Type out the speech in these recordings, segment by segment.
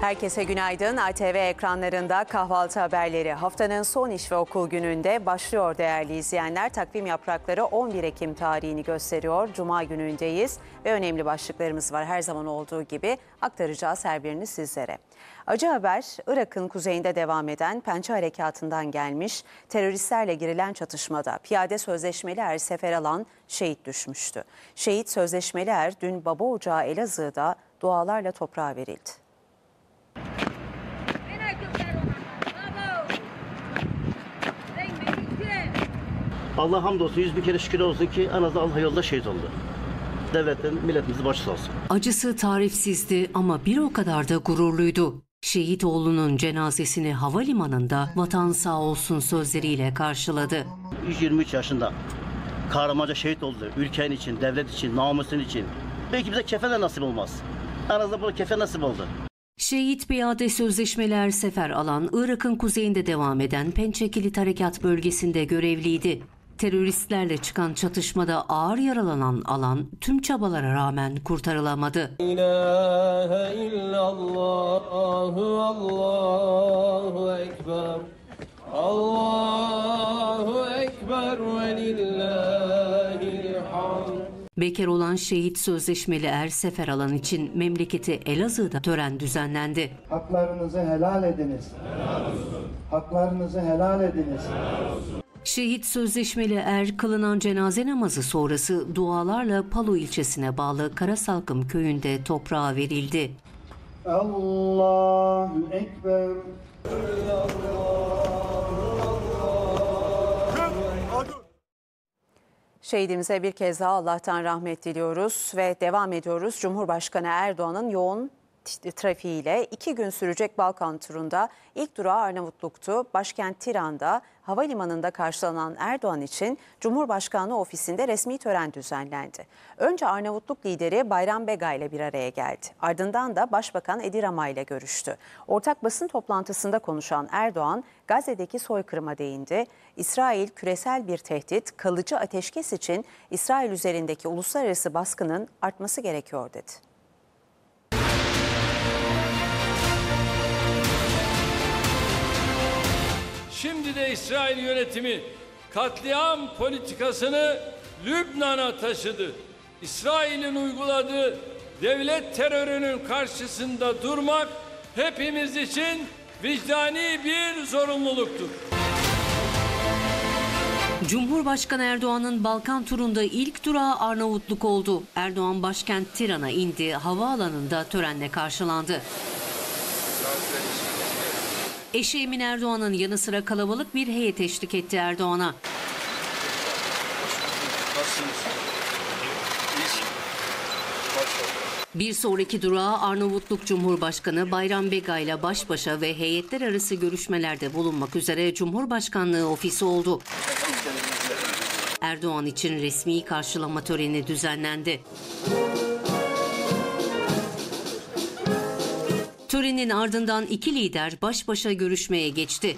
Herkese günaydın. ATV ekranlarında kahvaltı haberleri haftanın son iş ve okul gününde başlıyor değerli izleyenler. Takvim yaprakları 11 Ekim tarihini gösteriyor. Cuma günündeyiz ve önemli başlıklarımız var. Her zaman olduğu gibi aktaracağız her birini sizlere. Acı haber, Irak'ın kuzeyinde devam eden Pençe Harekatı'ndan gelmiş. Teröristlerle girilen çatışmada piyade sözleşmeli er sefer alan şehit düşmüştü. Şehit sözleşmeli er dün baba ocağı Elazığ'da dualarla toprağa verildi. Allah hamdolsun, 100 bin kere şükür olsun ki en az Allah yolda şehit oldu. Devletin, milletimizin başı sağ olsun. Acısı tarifsizdi ama bir o kadar da gururluydu. Şehit oğlunun cenazesini havalimanında vatan sağ olsun sözleriyle karşıladı. 123 yaşında kahramanca şehit oldu. Ülken için, devlet için, namusun için. Belki bize kefen de nasip olmaz. En azından buna kefen nasip oldu. Şehit piyade sözleşmeler sefer alan Irak'ın kuzeyinde devam eden Pençe Kilit Harekat bölgesinde görevliydi. Teröristlerle çıkan çatışmada ağır yaralanan alan tüm çabalara rağmen kurtarılamadı. İlahe illallah, Allahu ekber, Allahu ekber ve lillahilhamd. Bekar olan şehit sözleşmeli er sefer alan için memleketi Elazığ'da tören düzenlendi. Haklarınızı helal ediniz. Helal olsun. Haklarınızı helal ediniz. Helal olsun. Şehit sözleşmeli er kılınan cenaze namazı sonrası dualarla Palu ilçesine bağlı Karasalkım köyünde toprağa verildi. Allahu ekber. Şehidimize bir kez daha Allah'tan rahmet diliyoruz ve devam ediyoruz. Cumhurbaşkanı Erdoğan'ın yoğun trafiğiyle 2 gün sürecek Balkan turunda ilk durağı Arnavutluk'tu. Başkent Tiran'da havalimanında karşılanan Erdoğan için Cumhurbaşkanlığı ofisinde resmi tören düzenlendi. Önce Arnavutluk lideri Bayram Begaj ile bir araya geldi. Ardından da Başbakan Edi Rama ile görüştü. Ortak basın toplantısında konuşan Erdoğan, Gazze'deki soykırıma değindi. İsrail küresel bir tehdit, kalıcı ateşkes için İsrail üzerindeki uluslararası baskının artması gerekiyor dedi. Şimdi de İsrail yönetimi katliam politikasını Lübnan'a taşıdı. İsrail'in uyguladığı devlet terörünün karşısında durmak hepimiz için vicdani bir zorunluluktur. Cumhurbaşkanı Erdoğan'ın Balkan turunda ilk durağı Arnavutluk oldu. Erdoğan başkent Tiran'a indi, havaalanında törenle karşılandı. Eşi Emine Erdoğan'ın yanı sıra kalabalık bir heyet eşlik etti Erdoğan'a. Bir sonraki durağı Arnavutluk Cumhurbaşkanı Bayram Begaj ile baş başa ve heyetler arası görüşmelerde bulunmak üzere Cumhurbaşkanlığı ofisi oldu. Erdoğan için resmi karşılama töreni düzenlendi. Törenin ardından 2 lider baş başa görüşmeye geçti.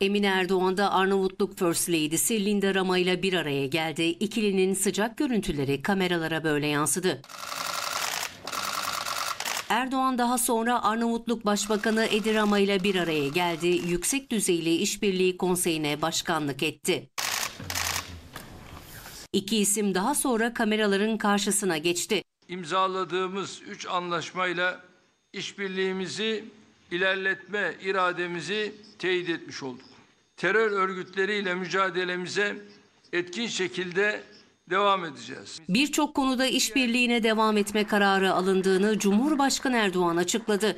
Emine Erdoğan da Arnavutluk First Lady'si Linda Rama ile bir araya geldi. İkilinin sıcak görüntüleri kameralara böyle yansıdı. Erdoğan daha sonra Arnavutluk Başbakanı Edi Rama ile bir araya geldi. Yüksek düzeyli işbirliği konseyine başkanlık etti. 2 isim daha sonra kameraların karşısına geçti. İmzaladığımız 3 anlaşmayla işbirliğimizi ilerletme irademizi teyit etmiş olduk. Terör örgütleriyle mücadelemize etkin şekilde devam edeceğiz. Birçok konuda işbirliğine devam etme kararı alındığını Cumhurbaşkanı Erdoğan açıkladı.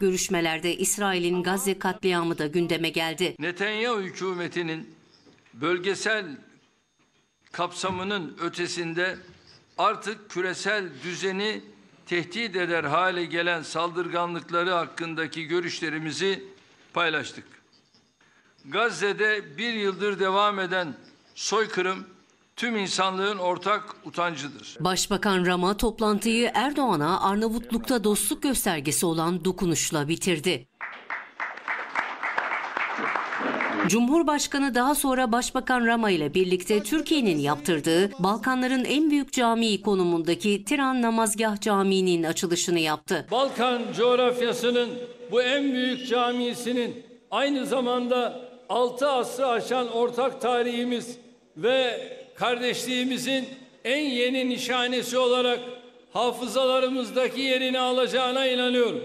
Görüşmelerde İsrail'in Gazze katliamı da gündeme geldi. Netanyahu hükümetinin bölgesel kapsamının ötesinde artık küresel düzeni tehdit eder hale gelen saldırganlıkları hakkındaki görüşlerimizi paylaştık. Gazze'de 1 yıldır devam eden soykırım tüm insanlığın ortak utancıdır. Başbakan Rama toplantıyı Erdoğan'a Arnavutluk'ta dostluk göstergesi olan dokunuşla bitirdi. Cumhurbaşkanı daha sonra Başbakan Rama ile birlikte Türkiye'nin yaptırdığı Balkanların en büyük camii konumundaki Tiran Namazgah Camii'nin açılışını yaptı. Balkan coğrafyasının bu en büyük camisinin aynı zamanda 6 asrı aşan ortak tarihimiz ve kardeşliğimizin en yeni nişanesi olarak hafızalarımızdaki yerini alacağına inanıyorum.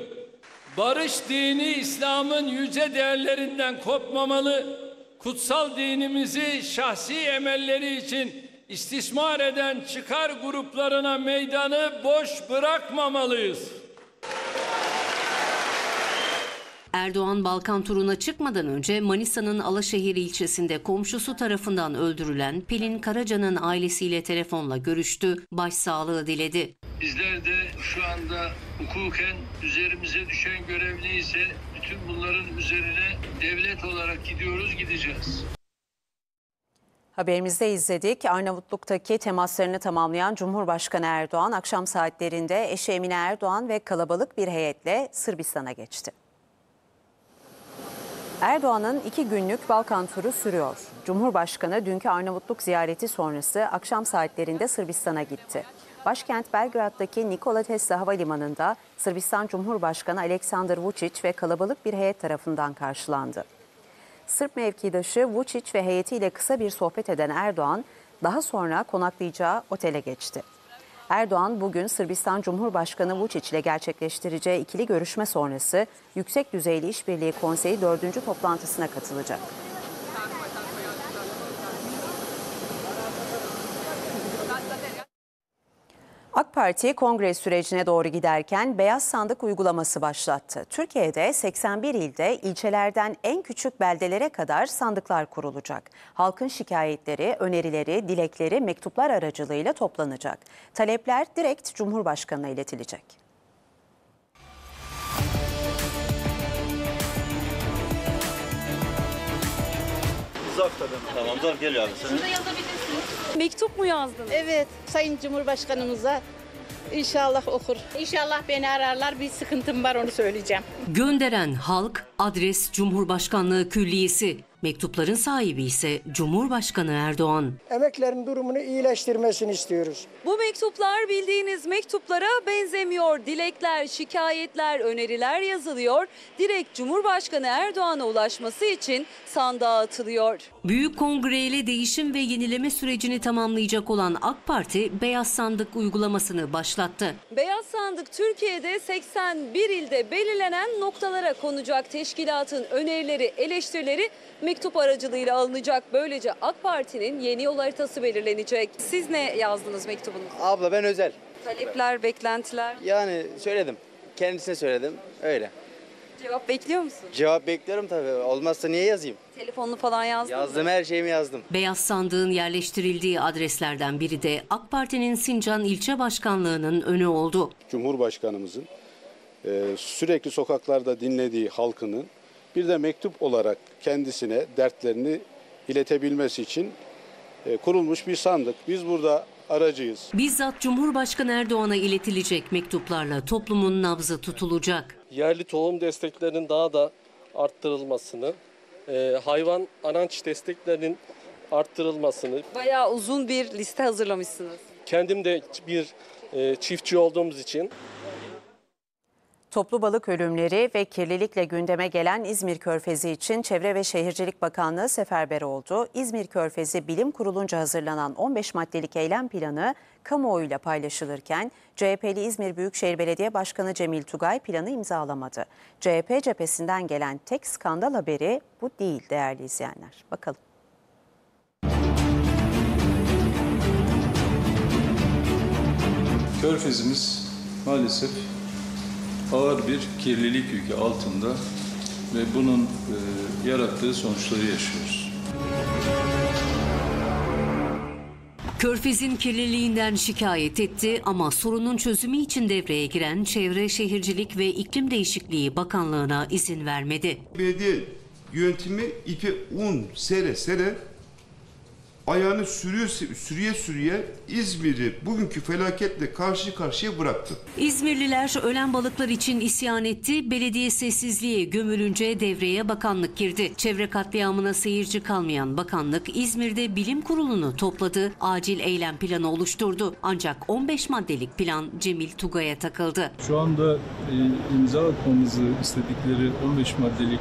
Barış dini İslam'ın yüce değerlerinden kopmamalı, kutsal dinimizi şahsi emelleri için istismar eden çıkar gruplarına meydanı boş bırakmamalıyız. Erdoğan Balkan turuna çıkmadan önce Manisa'nın Alaşehir ilçesinde komşusu tarafından öldürülen Pelin Karaca'nın ailesiyle telefonla görüştü, başsağlığı diledi. Bizler de şu anda hukuken üzerimize düşen görev neyse bütün bunların üzerine devlet olarak gideceğiz. Haberimizde izledik. Arnavutluk'taki temaslarını tamamlayan Cumhurbaşkanı Erdoğan akşam saatlerinde eşi Emine Erdoğan ve kalabalık bir heyetle Sırbistan'a geçti. Erdoğan'ın 2 günlük Balkan turu sürüyor. Cumhurbaşkanı dünkü Arnavutluk ziyareti sonrası akşam saatlerinde Sırbistan'a gitti. Başkent Belgrad'daki Nikola Tesla Havalimanı'nda Sırbistan Cumhurbaşkanı Aleksandar Vučić ve kalabalık bir heyet tarafından karşılandı. Sırp mevkidaşı Vučić ve heyetiyle kısa bir sohbet eden Erdoğan, daha sonra konaklayacağı otele geçti. Erdoğan bugün Sırbistan Cumhurbaşkanı Vučić ile gerçekleştireceği ikili görüşme sonrası Yüksek Düzeyli İşbirliği Konseyi 4. toplantısına katılacak. AK Parti kongre sürecine doğru giderken beyaz sandık uygulaması başlattı. Türkiye'de 81 ilde ilçelerden en küçük beldelere kadar sandıklar kurulacak. Halkın şikayetleri, önerileri, dilekleri mektuplar aracılığıyla toplanacak. Talepler direkt Cumhurbaşkanı'na iletilecek. Tamam, gel abi. Şurada yazabilirsiniz. Mektup mu yazdınız? Evet, Sayın Cumhurbaşkanımıza inşallah okur. İnşallah beni ararlar, bir sıkıntım var onu söyleyeceğim. Gönderen halk, adres Cumhurbaşkanlığı Külliyesi. Mektupların sahibi ise Cumhurbaşkanı Erdoğan. Emeklerin durumunu iyileştirmesini istiyoruz. Bu mektuplar bildiğiniz mektuplara benzemiyor. Dilekler, şikayetler, öneriler yazılıyor. Direkt Cumhurbaşkanı Erdoğan'a ulaşması için sandığa atılıyor. Büyük kongre ile değişim ve yenileme sürecini tamamlayacak olan AK Parti beyaz sandık uygulamasını başlattı. Beyaz sandık Türkiye'de 81 ilde belirlenen noktalara konacak. Teşkilatın önerileri, eleştirileri mektup aracılığıyla alınacak. Böylece AK Parti'nin yeni yol haritası belirlenecek. Siz ne yazdınız mektubunuz? Abla ben özel. Talepler, beklentiler? Yani söyledim. Kendisine söyledim. Öyle. Cevap bekliyor musun? Cevap bekliyorum tabii. Olmazsa niye yazayım? Telefonunu falan yazdın mı? Yazdım, her şeyimi yazdım. Beyaz sandığın yerleştirildiği adreslerden biri de AK Parti'nin Sincan ilçe başkanlığının önü oldu. Cumhurbaşkanımızın sürekli sokaklarda dinlediği halkının bir de mektup olarak kendisine dertlerini iletebilmesi için kurulmuş bir sandık. Biz burada aracıyız. Bizzat Cumhurbaşkanı Erdoğan'a iletilecek mektuplarla toplumun nabzı tutulacak. Yerli tohum desteklerinin daha da arttırılmasını, hayvan anaç desteklerinin arttırılmasını. Bayağı uzun bir liste hazırlamışsınız. Kendim de bir çiftçi olduğumuz için. Toplu balık ölümleri ve kirlilikle gündeme gelen İzmir Körfezi için Çevre ve Şehircilik Bakanlığı seferber oldu. İzmir Körfezi Bilim Kurulu'nca hazırlanan 15 maddelik eylem planı kamuoyuyla paylaşılırken CHP'li İzmir Büyükşehir Belediye Başkanı Cemil Tugay planı imzalamadı. CHP cephesinden gelen tek skandal haberi bu değil değerli izleyenler. Bakalım. Körfezimiz maalesef ağır bir kirlilik yükü altında ve bunun yarattığı sonuçları yaşıyoruz. Körfez'in kirliliğinden şikayet etti ama sorunun çözümü için devreye giren Çevre, Şehircilik ve İklim Değişikliği Bakanlığı'na izin vermedi. Belediye yönetimi ipi un sere ayağını sürüye İzmir'i bugünkü felaketle karşı karşıya bıraktı. İzmirliler ölen balıklar için isyan etti. Belediye sessizliğe gömülünce devreye bakanlık girdi. Çevre katliamına seyirci kalmayan bakanlık İzmir'de bilim kurulunu topladı. Acil eylem planı oluşturdu. Ancak 15 maddelik plan Cemil Tugay'a takıldı. Şu anda imza atmamızı istedikleri 15 maddelik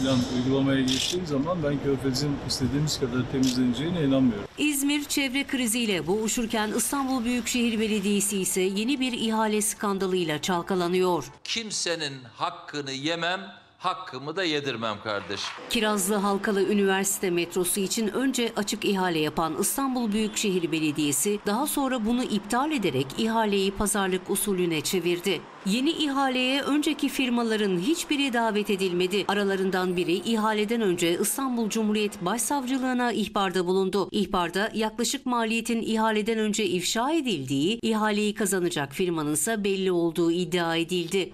plan uygulamaya geçtiği zaman ben Körfez'in istediğimiz kadar temizleneceğine inanmıyorum. İzmir çevre kriziyle boğuşurken İstanbul Büyükşehir Belediyesi ise yeni bir ihale skandalıyla çalkalanıyor. Kimsenin hakkını yemem, hakkımı da yedirmem kardeşim. Kirazlı Halkalı Üniversite metrosu için önce açık ihale yapan İstanbul Büyükşehir Belediyesi daha sonra bunu iptal ederek ihaleyi pazarlık usulüne çevirdi. Yeni ihaleye önceki firmaların hiçbiri davet edilmedi. Aralarından biri ihaleden önce İstanbul Cumhuriyet Başsavcılığına ihbarda bulundu. İhbarda yaklaşık maliyetin ihaleden önce ifşa edildiği, ihaleyi kazanacak firmanın ise belli olduğu iddia edildi.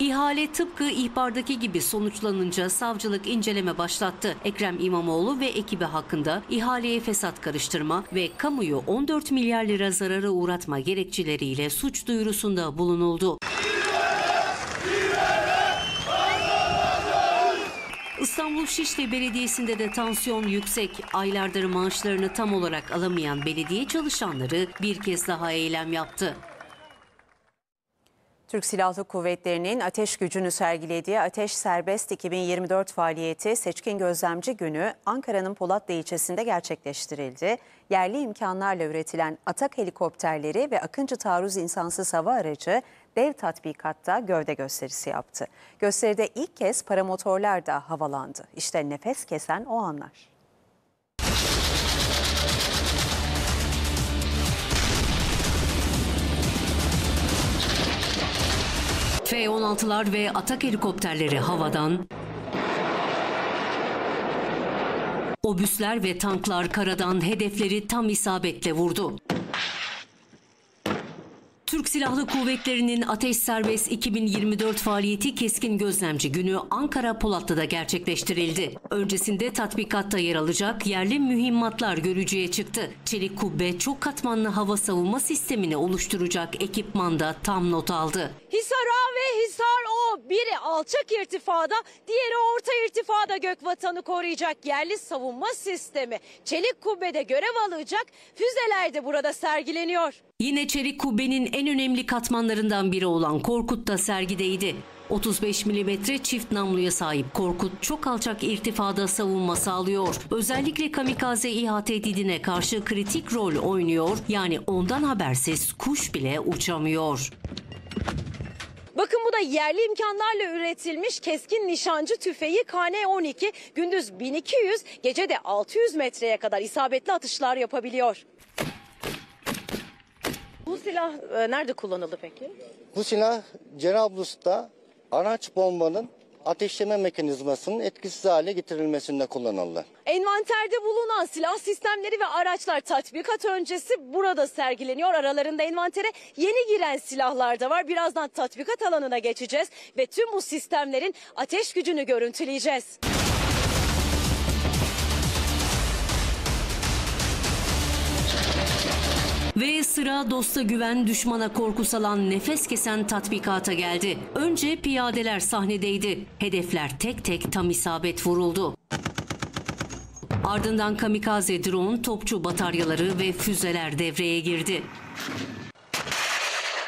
İhale tıpkı ihbardaki gibi sonuçlanınca savcılık inceleme başlattı. Ekrem İmamoğlu ve ekibi hakkında ihaleye fesat karıştırma ve kamuyu 14 milyar lira zarara uğratma gerekçeleriyle suç duyurusunda bulunuldu. İstanbul Şişli Belediyesi'nde de tansiyon yüksek. Aylardır maaşlarını tam olarak alamayan belediye çalışanları bir kez daha eylem yaptı. Türk Silahlı Kuvvetleri'nin ateş gücünü sergilediği Ateş Serbest 2024 faaliyeti Seçkin Gözlemci Günü Ankara'nın Polatlı ilçesinde gerçekleştirildi. Yerli imkanlarla üretilen Atak helikopterleri ve Akıncı Taarruz insansız hava aracı dev tatbikatta gövde gösterisi yaptı. Gösteride ilk kez paramotorlar da havalandı. İşte nefes kesen o anlar. F-16'lar ve Atak helikopterleri havadan, obüsler ve tanklar karadan hedefleri tam isabetle vurdu. Türk Silahlı Kuvvetleri'nin Ateş Serbest 2024 faaliyeti Keskin Gözlemci Günü Ankara Polatlı'da gerçekleştirildi. Öncesinde tatbikatta yer alacak yerli mühimmatlar görücüye çıktı. Çelik kubbe çok katmanlı hava savunma sistemini oluşturacak ekipmanda tam not aldı. Hisar A ve Hisar O, biri alçak irtifada, diğeri orta irtifada gökvatanı koruyacak yerli savunma sistemi. Çelik kubbede görev alacak füzeler de burada sergileniyor. Yine Çelik kubbenin en önemli katmanlarından biri olan Korkut da sergideydi. 35 mm çift namluya sahip Korkut çok alçak irtifada savunma sağlıyor. Özellikle kamikaze İHA tehdidine karşı kritik rol oynuyor. Yani ondan habersiz kuş bile uçamıyor. Bakın bu da yerli imkanlarla üretilmiş keskin nişancı tüfeği KN-12. Gündüz 1200, gece de 600 metreye kadar isabetli atışlar yapabiliyor. Bu silah nerede kullanıldı peki? Bu silah Cerablus'ta araç bombanın ateşleme mekanizmasının etkisiz hale getirilmesinde kullanıldı. Envanterde bulunan silah sistemleri ve araçlar tatbikat öncesi burada sergileniyor. Aralarında envantere yeni giren silahlar da var. Birazdan tatbikat alanına geçeceğiz ve tüm bu sistemlerin ateş gücünü görüntüleyeceğiz. Ve sıra dosta güven, düşmana korku salan nefes kesen tatbikata geldi. Önce piyadeler sahnedeydi. Hedefler tek tek tam isabet vuruldu. Ardından kamikaze drone, topçu bataryaları ve füzeler devreye girdi.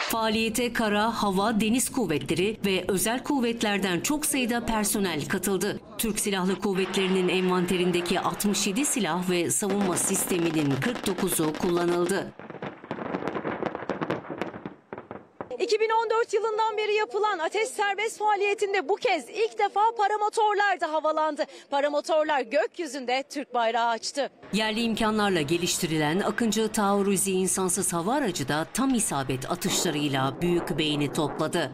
Faaliyete kara, hava, deniz kuvvetleri ve özel kuvvetlerden çok sayıda personel katıldı. Türk Silahlı Kuvvetleri'nin envanterindeki 67 silah ve savunma sisteminin 49'u kullanıldı. 2014 yılından beri yapılan Ateş Serbest faaliyetinde bu kez ilk defa paramotorlar da havalandı. Paramotorlar gökyüzünde Türk bayrağı açtı. Yerli imkanlarla geliştirilen Akıncı Taarruzi insansız hava aracı da tam isabet atışlarıyla büyük beğeni topladı.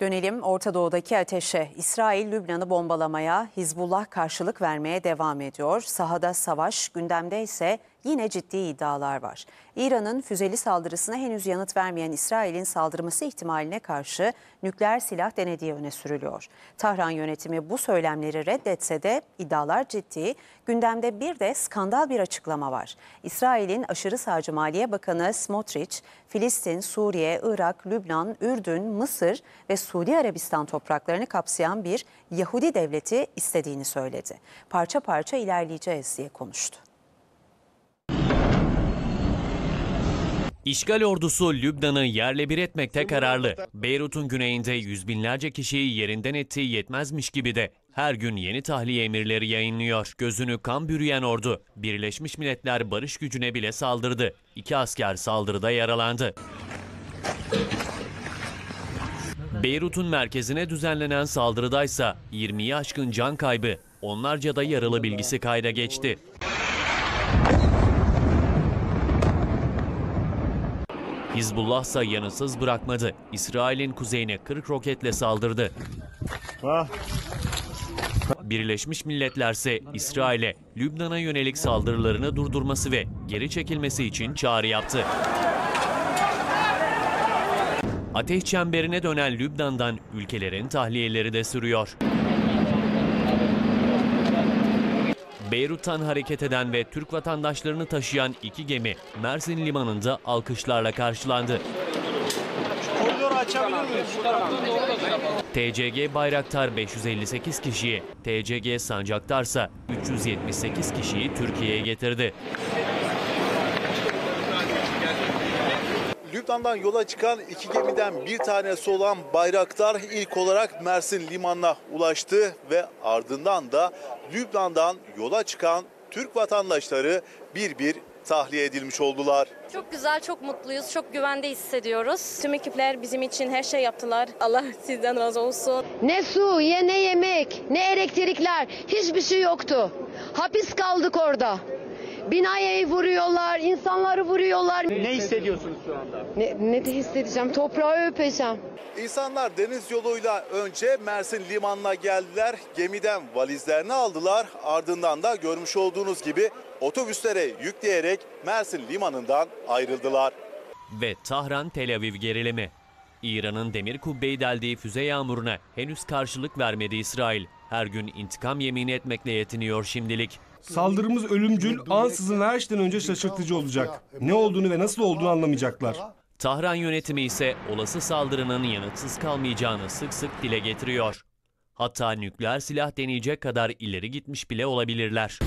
Dönelim Orta Doğu'daki ateşe. İsrail, Lübnan'ı bombalamaya, Hizbullah karşılık vermeye devam ediyor. Sahada savaş, gündemde ise yine ciddi iddialar var. İran'ın füzeli saldırısına henüz yanıt vermeyen İsrail'in saldırması ihtimaline karşı nükleer silah denediği öne sürülüyor. Tahran yönetimi bu söylemleri reddetse de iddialar ciddi. Gündemde bir de skandal bir açıklama var. İsrail'in aşırı sağcı Maliye Bakanı Smotrich, Filistin, Suriye, Irak, Lübnan, Ürdün, Mısır ve Suudi Arabistan topraklarını kapsayan bir Yahudi devleti istediğini söyledi. Parça parça ilerleyeceğiz diye konuştu. İşgal ordusu Lübnan'ı yerle bir etmekte kararlı. Beyrut'un güneyinde yüz binlerce kişiyi yerinden ettiği yetmezmiş gibi de her gün yeni tahliye emirleri yayınlıyor. Gözünü kan bürüyen ordu, Birleşmiş Milletler barış gücüne bile saldırdı. 2 asker saldırıda yaralandı. Beyrut'un merkezine düzenlenen saldırıdaysa 20'yi aşkın can kaybı, onlarca da yaralı bilgisi kayda geçti. Hizbullah ise yanıtsız bırakmadı. İsrail'in kuzeyine 40 roketle saldırdı. Birleşmiş Milletler ise İsrail'e Lübnan'a yönelik saldırılarını durdurması ve geri çekilmesi için çağrı yaptı. Ateş çemberine dönen Lübnan'dan ülkelerin tahliyeleri de sürüyor. Beyrut'tan hareket eden ve Türk vatandaşlarını taşıyan 2 gemi Mersin Limanı'nda alkışlarla karşılandı. TCG Bayraktar 558 kişiyi, TCG Sancaktar'sa 378 kişiyi Türkiye'ye getirdi. Lübnan'dan yola çıkan 2 gemiden bir tanesi olan Bayraktar ilk olarak Mersin Limanı'na ulaştı ve ardından da Lübnan'dan yola çıkan Türk vatandaşları bir bir tahliye edilmiş oldular. Çok güzel, çok mutluyuz, çok güvende hissediyoruz. Tüm ekipler bizim için her şey yaptılar. Allah sizden razı olsun. Ne su, ne yemek, ne elektrikler, hiçbir şey yoktu. Hapis kaldık orada. Binayı vuruyorlar, insanları vuruyorlar. Ne hissediyorsunuz şu anda? Ne de hissedeceğim, toprağı öpeceğim. İnsanlar deniz yoluyla önce Mersin Limanı'na geldiler. Gemiden valizlerini aldılar. Ardından da görmüş olduğunuz gibi otobüslere yükleyerek Mersin Limanı'ndan ayrıldılar. Ve Tahran-Tel Aviv gerilimi. İran'ın demir kubbeyi deldiği füze yağmuruna henüz karşılık vermedi İsrail. Her gün intikam yemini etmekle yetiniyor şimdilik. Saldırımız ölümcül, ansızın her şeyden önce şaşırtıcı olacak. Ne olduğunu ve nasıl olduğunu anlamayacaklar. Tahran yönetimi ise olası saldırının yanıtsız kalmayacağını sık sık dile getiriyor. Hatta nükleer silah deneyecek kadar ileri gitmiş bile olabilirler.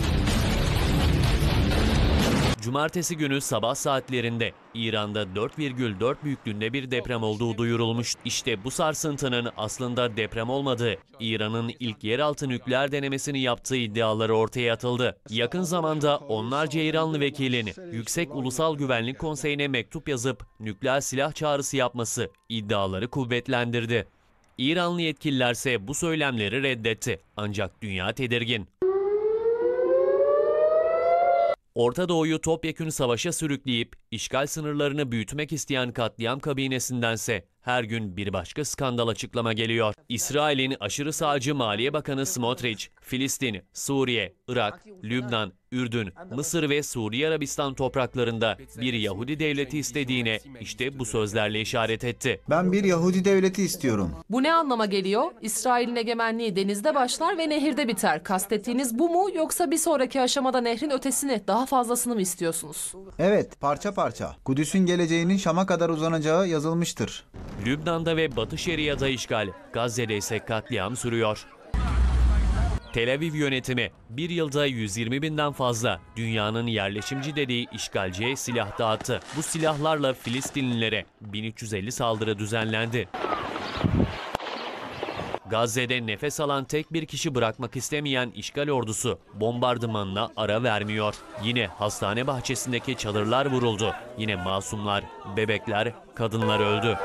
Cumartesi günü sabah saatlerinde İran'da 4,4 büyüklüğünde bir deprem olduğu duyurulmuş. İşte bu sarsıntının aslında deprem olmadığı, İran'ın ilk yeraltı nükleer denemesini yaptığı iddiaları ortaya atıldı. Yakın zamanda onlarca İranlı vekilini Yüksek Ulusal Güvenlik Konseyi'ne mektup yazıp nükleer silah çağrısı yapması iddiaları kuvvetlendirdi. İranlı yetkililerse bu söylemleri reddetti. Ancak dünya tedirgin. Orta Doğu'yu topyekün savaşa sürükleyip işgal sınırlarını büyütmek isteyen katliam kabinesindense her gün bir başka skandal açıklama geliyor. İsrail'in aşırı sağcı Maliye Bakanı Smotrich, Filistin, Suriye, Irak, Lübnan, Ürdün, Mısır ve Suudi Arabistan topraklarında bir Yahudi devleti istediğine işte bu sözlerle işaret etti. Ben bir Yahudi devleti istiyorum. Bu ne anlama geliyor? İsrail'in egemenliği denizde başlar ve nehirde biter. Kastettiğiniz bu mu, yoksa bir sonraki aşamada nehrin ötesini, daha fazlasını mı istiyorsunuz? Evet, parça parça. Kudüs'ün geleceğinin Şam'a kadar uzanacağı yazılmıştır. Lübnan'da ve Batı Şeria'da işgal, Gazze'de ise katliam sürüyor. Tel Aviv yönetimi bir yılda 120 binden fazla dünyanın yerleşimci dediği işgalciye silah dağıttı. Bu silahlarla Filistinlilere 1350 saldırı düzenlendi. Gazze'de nefes alan tek bir kişi bırakmak istemeyen işgal ordusu bombardımanına ara vermiyor. Yine hastane bahçesindeki çadırlar vuruldu. Yine masumlar, bebekler, kadınlar öldü.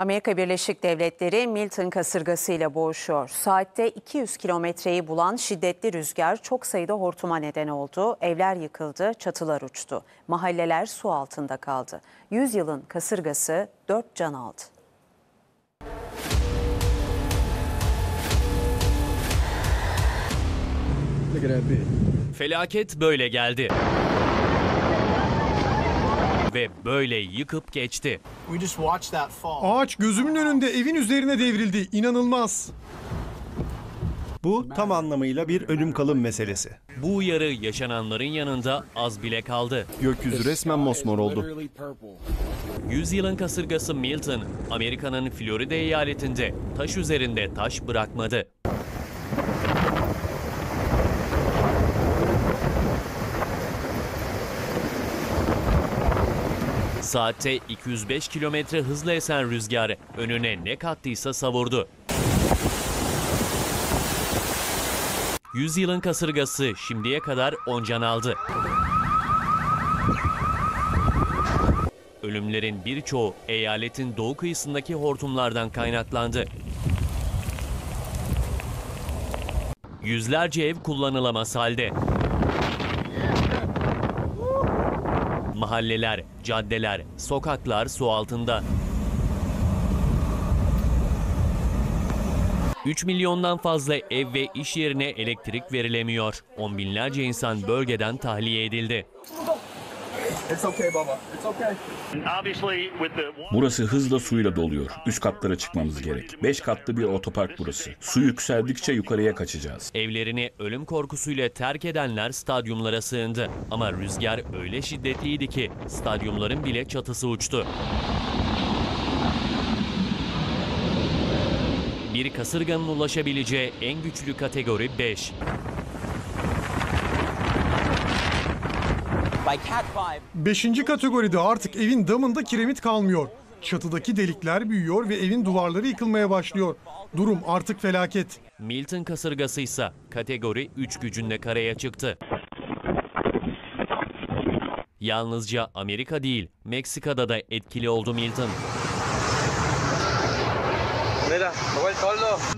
Amerika Birleşik Devletleri Milton kasırgasıyla boğuşuyor. Saatte 200 kilometreyi bulan şiddetli rüzgar çok sayıda hortuma neden oldu. Evler yıkıldı, çatılar uçtu. Mahalleler su altında kaldı. Yüzyılın kasırgası 4 can aldı. Felaket böyle geldi. Ve böyle yıkıp geçti. Ağaç gözümün önünde evin üzerine devrildi. İnanılmaz. Bu tam anlamıyla bir ölüm kalım meselesi. Bu uyarı yaşananların yanında az bile kaldı. Gökyüzü resmen mosmor oldu. Yüzyılın kasırgası Milton, Amerika'nın Florida eyaletinde taş üzerinde taş bırakmadı. Saatte 205 kilometre hızla esen rüzgar önüne ne kattıysa savurdu. Yüzyılın kasırgası şimdiye kadar 10 can aldı. Ölümlerin birçoğu eyaletin doğu kıyısındaki hortumlardan kaynaklandı. Yüzlerce ev kullanılamaz halde. Mahalleler, caddeler, sokaklar su altında. 3 milyondan fazla ev ve iş yerine elektrik verilemiyor. On binlerce insan bölgeden tahliye edildi. Burası hızla suyla doluyor. Üst katlara çıkmamız gerek. 5 katlı bir otopark burası. Su yükseldikçe yukarıya kaçacağız. Evlerini ölüm korkusuyla terk edenler stadyumlara sığındı. Ama rüzgar öyle şiddetliydi ki stadyumların bile çatısı uçtu. Bir kasırganın ulaşabileceği en güçlü kategori 5. Beşinci kategoride artık evin damında kiremit kalmıyor. Çatıdaki delikler büyüyor ve evin duvarları yıkılmaya başlıyor. Durum artık felaket. Milton kasırgası ise kategori 3 gücünde karaya çıktı. Yalnızca Amerika değil, Meksika'da da etkili oldu Milton.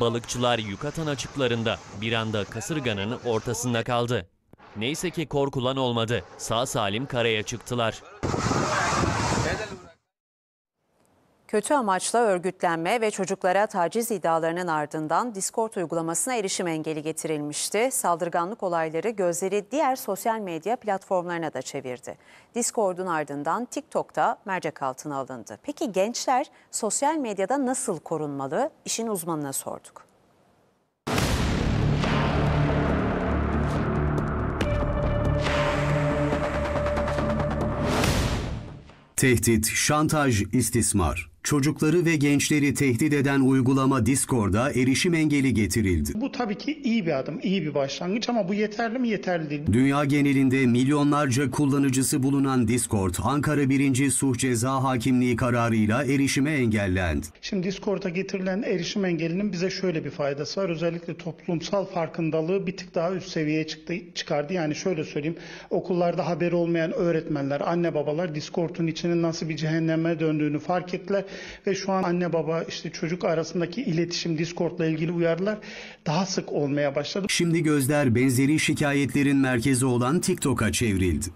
Balıkçılar Yucatan açıklarında bir anda kasırganın ortasında kaldı. Neyse ki korkulan olmadı. Sağ salim karaya çıktılar. Kötü amaçla örgütlenme ve çocuklara taciz iddialarının ardından Discord uygulamasına erişim engeli getirilmişti. Saldırganlık olayları gözleri diğer sosyal medya platformlarına da çevirdi. Discord'un ardından TikTok'ta mercek altına alındı. Peki gençler sosyal medyada nasıl korunmalı? İşin uzmanına sorduk. Tehdit, şantaj, istismar. Çocukları ve gençleri tehdit eden uygulama Discord'a erişim engeli getirildi. Bu tabii ki iyi bir adım, iyi bir başlangıç ama bu yeterli mi? Yeterli değil. Dünya genelinde milyonlarca kullanıcısı bulunan Discord, Ankara 1. Suh Ceza Hakimliği kararıyla erişime engellendi. Şimdi Discord'a getirilen erişim engelinin bize şöyle bir faydası var. Özellikle toplumsal farkındalığı bir tık daha üst seviyeye çıkardı. Yani şöyle söyleyeyim, okullarda haberi olmayan öğretmenler, anne babalar Discord'un içinin nasıl bir cehenneme döndüğünü fark ettiler. Ve şu an anne baba işte çocuk arasındaki iletişim Discord'la ilgili uyarılar daha sık olmaya başladı. Şimdi gözler benzeri şikayetlerin merkezi olan TikTok'a çevrildi.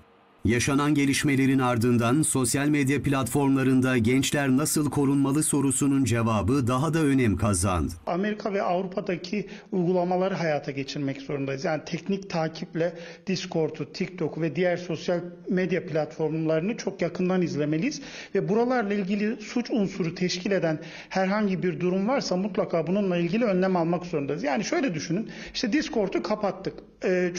Yaşanan gelişmelerin ardından sosyal medya platformlarında gençler nasıl korunmalı sorusunun cevabı daha da önem kazandı. Amerika ve Avrupa'daki uygulamaları hayata geçirmek zorundayız. Yani teknik takiple Discord'u, TikTok'u ve diğer sosyal medya platformlarını çok yakından izlemeliyiz. Ve buralarla ilgili suç unsuru teşkil eden herhangi bir durum varsa mutlaka bununla ilgili önlem almak zorundayız. Yani şöyle düşünün, işte Discord'u kapattık.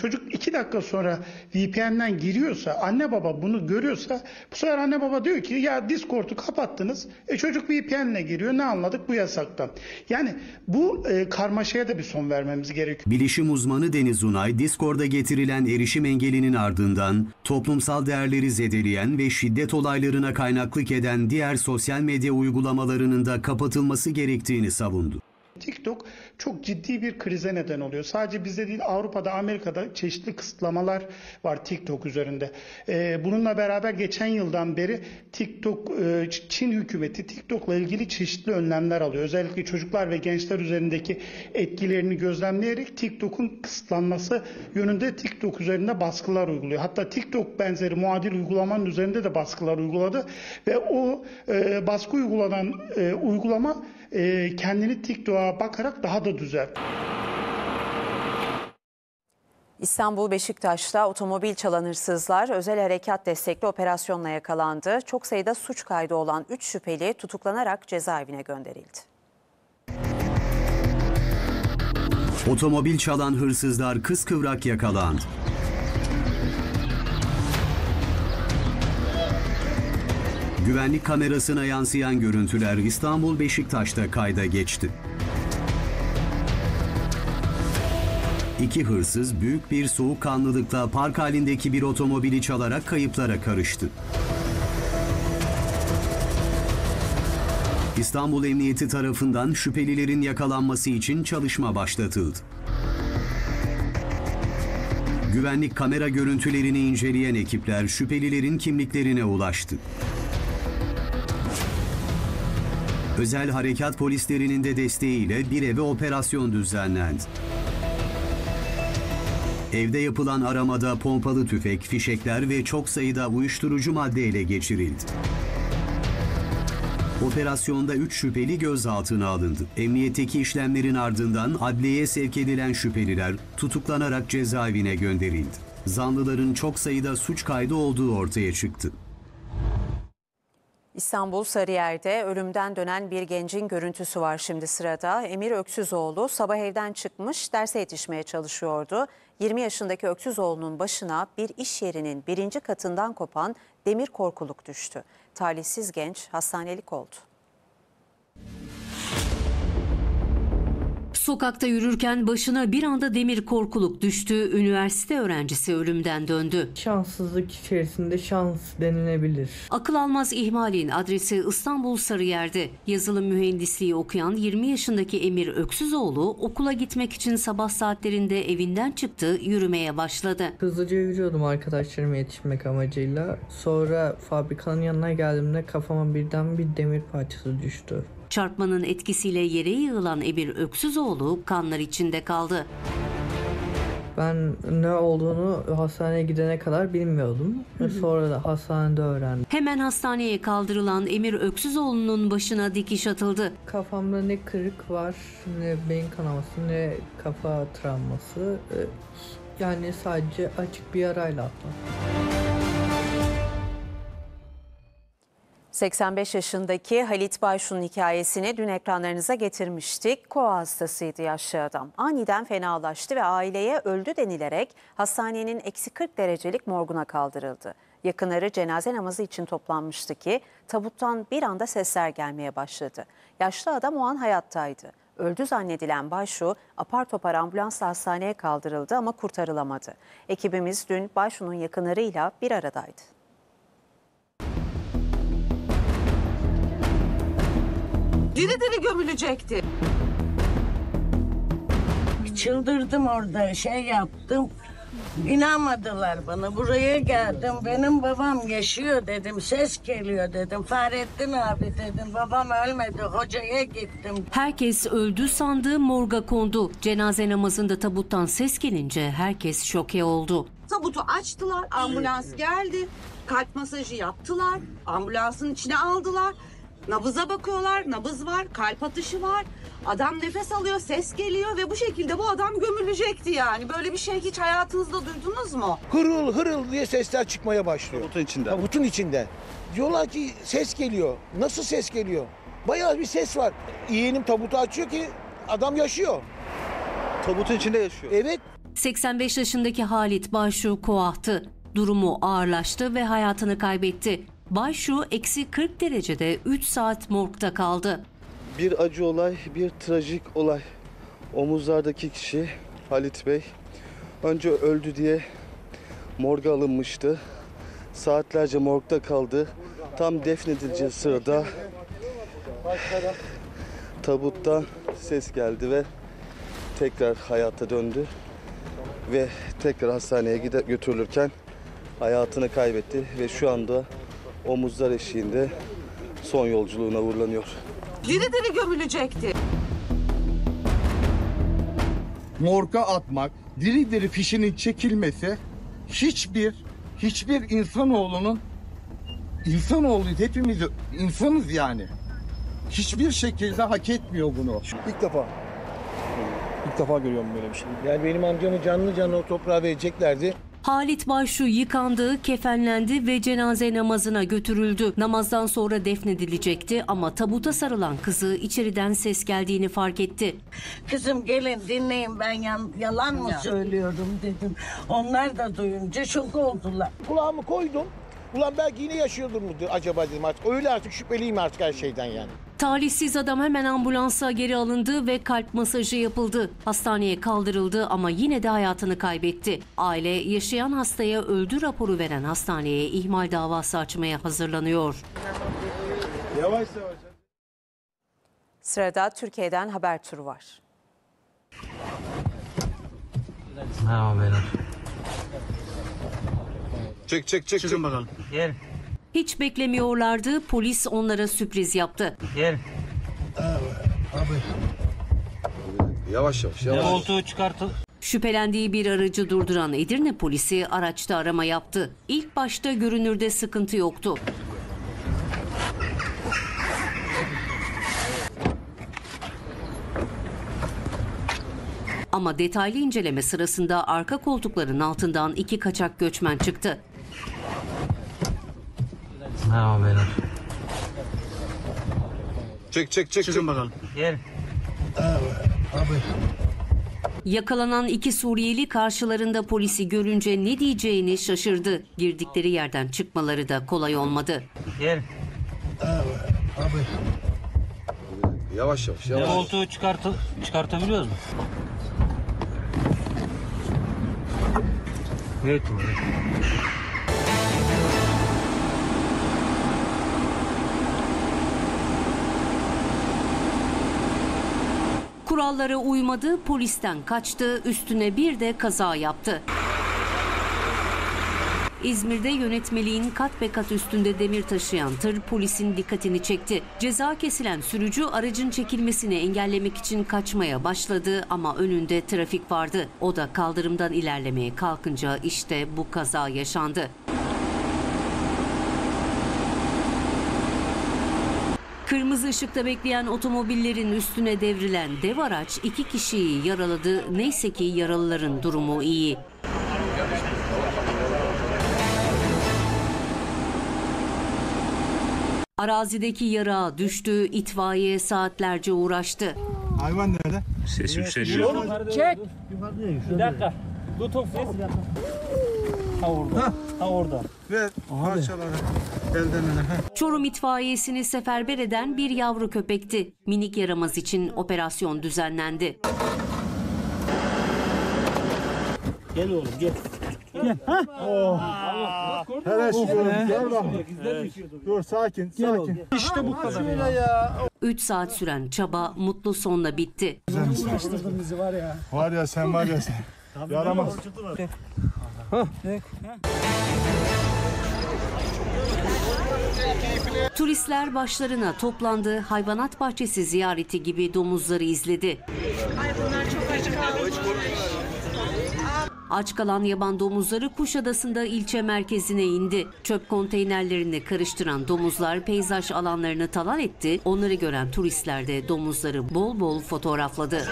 Çocuk 2 dakika sonra VPN'den giriyorsa, anne baba bunu görüyorsa bu sefer anne baba diyor ki ya Discord'u kapattınız. Çocuk VPN'le giriyor. Ne anladık bu yasaktan? Yani bu karmaşaya da bir son vermemiz gerekiyor. Bilişim uzmanı Deniz Unay, Discord'a getirilen erişim engelinin ardından toplumsal değerleri zedeleyen ve şiddet olaylarına kaynaklık eden diğer sosyal medya uygulamalarının da kapatılması gerektiğini savundu. TikTok çok ciddi bir krize neden oluyor. Sadece bizde değil, Avrupa'da, Amerika'da çeşitli kısıtlamalar var TikTok üzerinde. Bununla beraber geçen yıldan beri TikTok, Çin hükümeti TikTok'la ilgili çeşitli önlemler alıyor. Özellikle çocuklar ve gençler üzerindeki etkilerini gözlemleyerek TikTok'un kısıtlanması yönünde TikTok üzerinde baskılar uyguluyor. Hatta TikTok benzeri muadil uygulamanın üzerinde de baskılar uyguladı ve o baskı uygulanan uygulama kendini TikTok'a bakarak daha da düzeltti. İstanbul Beşiktaş'ta otomobil çalan hırsızlar özel harekat destekli operasyonla yakalandı. Çok sayıda suç kaydı olan 3 şüpheli tutuklanarak cezaevine gönderildi. Otomobil çalan hırsızlar kıskıvrak yakalandı. Güvenlik kamerasına yansıyan görüntüler İstanbul Beşiktaş'ta kayda geçti. İki hırsız büyük bir soğukkanlılıkla park halindeki bir otomobili çalarak kayıplara karıştı. İstanbul Emniyeti tarafından şüphelilerin yakalanması için çalışma başlatıldı. Güvenlik kamera görüntülerini inceleyen ekipler şüphelilerin kimliklerine ulaştı. Özel harekat polislerinin de desteğiyle bir eve operasyon düzenlendi. Evde yapılan aramada pompalı tüfek, fişekler ve çok sayıda uyuşturucu madde ele geçirildi. Operasyonda 3 şüpheli gözaltına alındı. Emniyetteki işlemlerin ardından adliyeye sevk edilen şüpheliler tutuklanarak cezaevine gönderildi. Zanlıların çok sayıda suç kaydı olduğu ortaya çıktı. İstanbul Sarıyer'de ölümden dönen bir gencin görüntüsü var şimdi sırada. Emir Öksüzoğlu sabah evden çıkmış, derse yetişmeye çalışıyordu. 20 yaşındaki Öksüzoğlu'nun başına bir iş yerinin 1. katından kopan demir korkuluk düştü. Talihsiz genç hastanelik oldu. Sokakta yürürken başına bir anda demir korkuluk düştü. Üniversite öğrencisi ölümden döndü. Şanssızlık içerisinde şans denilebilir. Akıl almaz ihmalin adresi İstanbul Sarıyer'de. Yazılım mühendisliği okuyan 20 yaşındaki Emir Öksüzoğlu okula gitmek için sabah saatlerinde evinden çıktı, yürümeye başladı. Hızlıca yürüyordum arkadaşlarıma yetişmek amacıyla. Sonra fabrikanın yanına geldiğimde kafama birden bir demir parçası düştü. Çarpmanın etkisiyle yere yığılan Emir Öksüzoğlu kanlar içinde kaldı. Ben ne olduğunu hastaneye gidene kadar bilmiyordum. Sonra da hastanede öğrendim. Hemen hastaneye kaldırılan Emir Öksüzoğlu'nun başına dikiş atıldı. Kafamda ne kırık var, ne beyin kanaması, ne kafa travması. Yani sadece açık bir yarayla atlattım. 85 yaşındaki Halit Başoğlu'nun hikayesini dün ekranlarınıza getirmiştik. Koa hastasıydı yaşlı adam. Aniden fenalaştı ve aileye öldü denilerek hastanenin -40 derecelik morguna kaldırıldı. Yakınları cenaze namazı için toplanmıştı ki tabuttan bir anda sesler gelmeye başladı. Yaşlı adam o an hayattaydı. Öldü zannedilen Başoğlu apar topar ambulansla hastaneye kaldırıldı ama kurtarılamadı. Ekibimiz dün Başoğlu'nun yakınlarıyla bir aradaydı. Diri diri gömülecekti. Çıldırdım orada, yaptım. İnanmadılar bana. Buraya geldim. Benim babam yaşıyor dedim. Ses geliyor dedim. Fahrettin abi dedim. Babam ölmedi. Hocaya gittim. Herkes öldü sandığı morga kondu. Cenaze namazında tabuttan ses gelince herkes şoke oldu. Tabutu açtılar. Ambulans geldi. Kalp masajı yaptılar. Ambulansın içine aldılar. Nabıza bakıyorlar, nabız var, kalp atışı var, adam nefes alıyor, ses geliyor ve bu şekilde bu adam gömülecekti yani. Böyle bir şey hiç hayatınızda duydunuz mu? Hırıl hırıl diye sesler çıkmaya başlıyor. Tabutun içinde. Tabutun içinde. Diyorlar ki ses geliyor. Nasıl ses geliyor? Bayağı bir ses var. Yeğenim tabutu açıyor ki adam yaşıyor. Tabutun içinde yaşıyor. Evet. 85 yaşındaki Halit Başoğlu Koahtı. Durumu ağırlaştı ve hayatını kaybetti. Başoğlu -40 derecede 3 saat morgda kaldı. Bir acı olay, bir trajik olay. Omuzlardaki kişi Halit Bey önce öldü diye morga alınmıştı. Saatlerce morgda kaldı. Tam defnedileceği sırada tabuttan ses geldi ve tekrar hayata döndü. Ve tekrar hastaneye götürülürken hayatını kaybetti ve şu anda omuzlar eşiğinde son yolculuğuna uğurlanıyor. Diri diri gömülecekti. Morga atmak, diri diri fişinin çekilmesi hiçbir insanoğlunun, insanoğluyuz hepimiz, insanız yani. Hiçbir şekilde hak etmiyor bunu. İlk defa. İlk defa görüyorum böyle bir şey. Yani benim amcamı canlı canlı o toprağa vereceklerdi. Halit Başoğlu yıkandı, kefenlendi ve cenaze namazına götürüldü. Namazdan sonra defnedilecekti ama tabuta sarılan kızı içeriden ses geldiğini fark etti. Kızım gelin dinleyin, ben yalan mı söylüyorum dedim. Onlar da duyunca şok oldular. Kulağımı koydum. Ulan belki yine yaşıyordur mu acaba dedim artık. Öyle artık şüpheliyim artık her şeyden yani. Talihsiz adam hemen ambulansa geri alındı ve kalp masajı yapıldı. Hastaneye kaldırıldı ama yine de hayatını kaybetti. Aile yaşayan hastaya öldü raporu veren hastaneye ihmal davası açmaya hazırlanıyor. Yavaş yavaş. Sırada Türkiye'den haber turu var. Merhaba beyler. Çek çek çek. Çıkın bakalım. Gel. Hiç beklemiyorlardı. Polis onlara sürpriz yaptı. Gel. Abi. Yavaş yavaş. Koltuğu çıkartın. Şüphelendiği bir aracı durduran Edirne polisi araçta arama yaptı. İlk başta görünürde sıkıntı yoktu. Ama detaylı inceleme sırasında arka koltukların altından 2 kaçak göçmen çıktı. Merhaba beyler. Çek çek çek. Çıkın bakalım. Gel. Abi. Yakalanan 2 Suriyeli karşılarında polisi görünce ne diyeceğini şaşırdı. Girdikleri yerden çıkmaları da kolay olmadı. Gel. Abi. Yavaş yavaş. Yavaş. Koltuğu çıkartabiliyoruz mu? Evet. Kurallara uymadı, polisten kaçtı, üstüne bir de kaza yaptı. İzmir'de yönetmeliğin kat be kat üstünde demir taşıyan tır polisin dikkatini çekti. Ceza kesilen sürücü aracın çekilmesini engellemek için kaçmaya başladı ama önünde trafik vardı. O da kaldırımdan ilerlemeye kalkınca işte bu kaza yaşandı. 'Kırmızı ışıkta bekleyen otomobillerin üstüne devrilen dev araç 2 kişiyi yaraladı. Neyse ki yaralıların durumu iyi. Arazideki yarağa düştü, itfaiye saatlerce uğraştı. Hayvan nerede? Ses yükseliyor. Çek! Bir dakika. Tutun ses. Ha orada. Ha orada. Ver. Parçaları. Çorum itfaiyesini seferber eden bir yavru köpekti. Minik yaramaz için operasyon düzenlendi. Gel oğlum gel. Gel. Ha? Oh. Dur sakin sakin. İşte bu kadar. 3 saat süren çaba mutlu sonla bitti. Ulaştırdın bizi var ya. Var ya sen var ya sen. Yaramaz. Turistler başlarına toplandı, hayvanat bahçesi ziyareti gibi domuzları izledi. Ay bunlar çok aç kalan yaban domuzları Kuşadası'nda ilçe merkezine indi. Çöp konteynerlerini karıştıran domuzlar peyzaj alanlarını talan etti. Onları gören turistler de domuzları bol bol fotoğrafladı.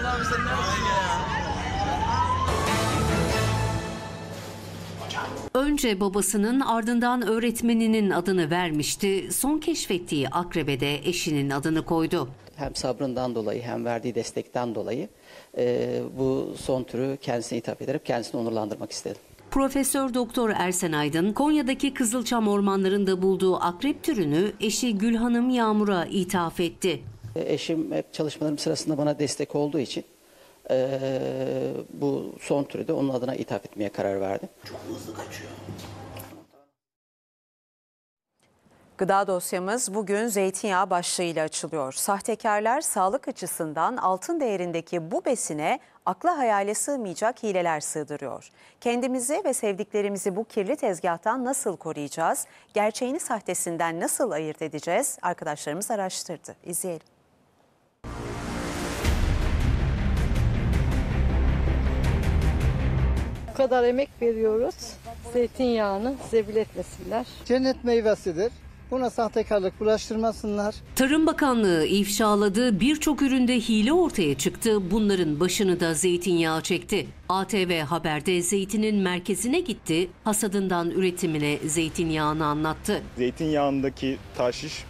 Önce babasının ardından öğretmeninin adını vermişti. Son keşfettiği akrebe de eşinin adını koydu. Hem sabrından dolayı hem verdiği destekten dolayı bu son türü kendisine hitap ederek kendisini onurlandırmak istedim. Profesör Doktor Ersen Aydın, Konya'daki Kızılçam ormanlarında bulduğu akrep türünü eşi Gülhanım Yağmur'a ithaf etti. Eşim hep çalışmalarım sırasında bana destek olduğu için bu son türü de onun adına ithaf etmeye karar verdim. Çok hızlı kaçıyor. Gıda dosyamız bugün zeytinyağı başlığıyla açılıyor. Sahtekarlar sağlık açısından altın değerindeki bu besine akla hayale sığmayacak hileler sığdırıyor. Kendimizi ve sevdiklerimizi bu kirli tezgahtan nasıl koruyacağız? Gerçeğini sahtesinden nasıl ayırt edeceğiz? Arkadaşlarımız araştırdı. İzleyelim. Bu kadar emek veriyoruz. Zeytinyağını zebil etmesinler. Cennet meyvesidir. Buna sahtekarlık bulaştırmasınlar. Tarım Bakanlığı ifşaladığı birçok üründe hile ortaya çıktı. Bunların başını da zeytinyağı çekti. ATV Haber'de zeytinin merkezine gitti. Hasadından üretimine zeytinyağını anlattı. Zeytinyağındaki tahşiş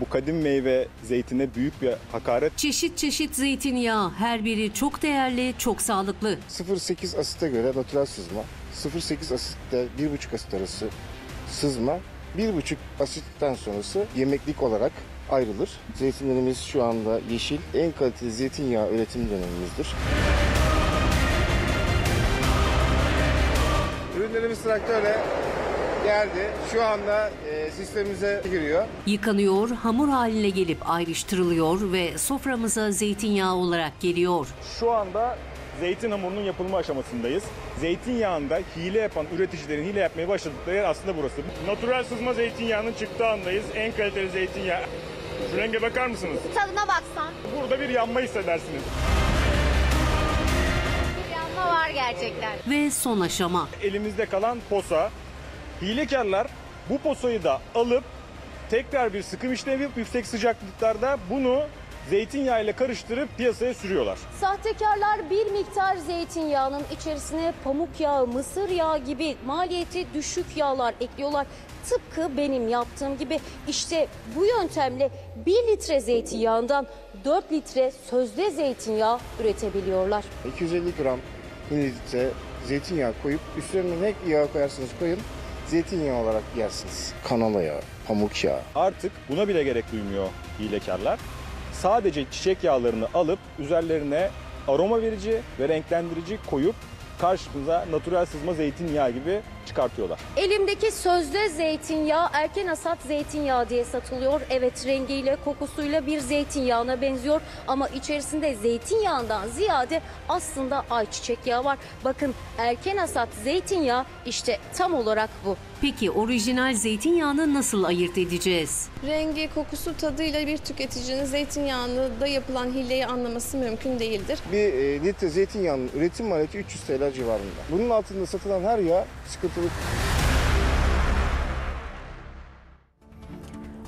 bu kadim meyve zeytine büyük bir hakaret. Çeşit çeşit zeytinyağı, her biri çok değerli, çok sağlıklı. 0,8 asite göre natural sızma, 0,8 asitte 1,5 asit arası sızma, 1,5 asitten sonrası yemeklik olarak ayrılır. Zeytinlerimiz şu anda yeşil, en kaliteli zeytinyağı üretim dönemimizdir. Ürünlerimiz traktörle geldi. Şu anda sistemimize giriyor. Yıkanıyor, hamur haline gelip ayrıştırılıyor ve soframıza zeytinyağı olarak geliyor. Şu anda zeytin hamurunun yapılma aşamasındayız. Zeytinyağında hile yapan üreticilerin hile yapmaya başladıkları yer aslında burası. Natural sızma zeytinyağının çıktığı andayız. En kaliteli zeytinyağı. Şu renge bakar mısınız? Tadına baksan. Burada bir yanma hissedersiniz. Bir yanma var gerçekten. Ve son aşama. Elimizde kalan posa. Hilekarlar bu posayı da alıp tekrar bir sıkım işlemi yüksek sıcaklıklarda bunu zeytinyağı ile karıştırıp piyasaya sürüyorlar. Sahtekarlar bir miktar zeytinyağının içerisine pamuk yağı, mısır yağı gibi maliyeti düşük yağlar ekliyorlar. Tıpkı benim yaptığım gibi. İşte bu yöntemle 1 litre zeytinyağından 4 litre sözde zeytinyağı üretebiliyorlar. 250 gram 1 litre zeytinyağı koyup üstlerine ne yağ koyarsanız koyun, zeytinyağı olarak yersiniz. Kanala yağı, pamuk yağı. Artık buna bile gerek duymuyor hilekarlar. Sadece çiçek yağlarını alıp üzerlerine aroma verici ve renklendirici koyup karşımıza natural sızma zeytinyağı gibi çıkartıyorlar. Elimdeki sözde zeytinyağı erken hasat zeytinyağı diye satılıyor. Evet, rengiyle, kokusuyla bir zeytinyağına benziyor ama içerisinde zeytinyağından ziyade aslında ayçiçek yağı var. Bakın, erken hasat zeytinyağı işte tam olarak bu. Peki orijinal zeytinyağını nasıl ayırt edeceğiz? Rengi, kokusu, tadıyla bir tüketicinin zeytinyağında yapılan hileyi anlaması mümkün değildir. Bir litre zeytinyağının üretim maliyeti 300 TL civarında. Bunun altında satılan her yağ sıkıntılı.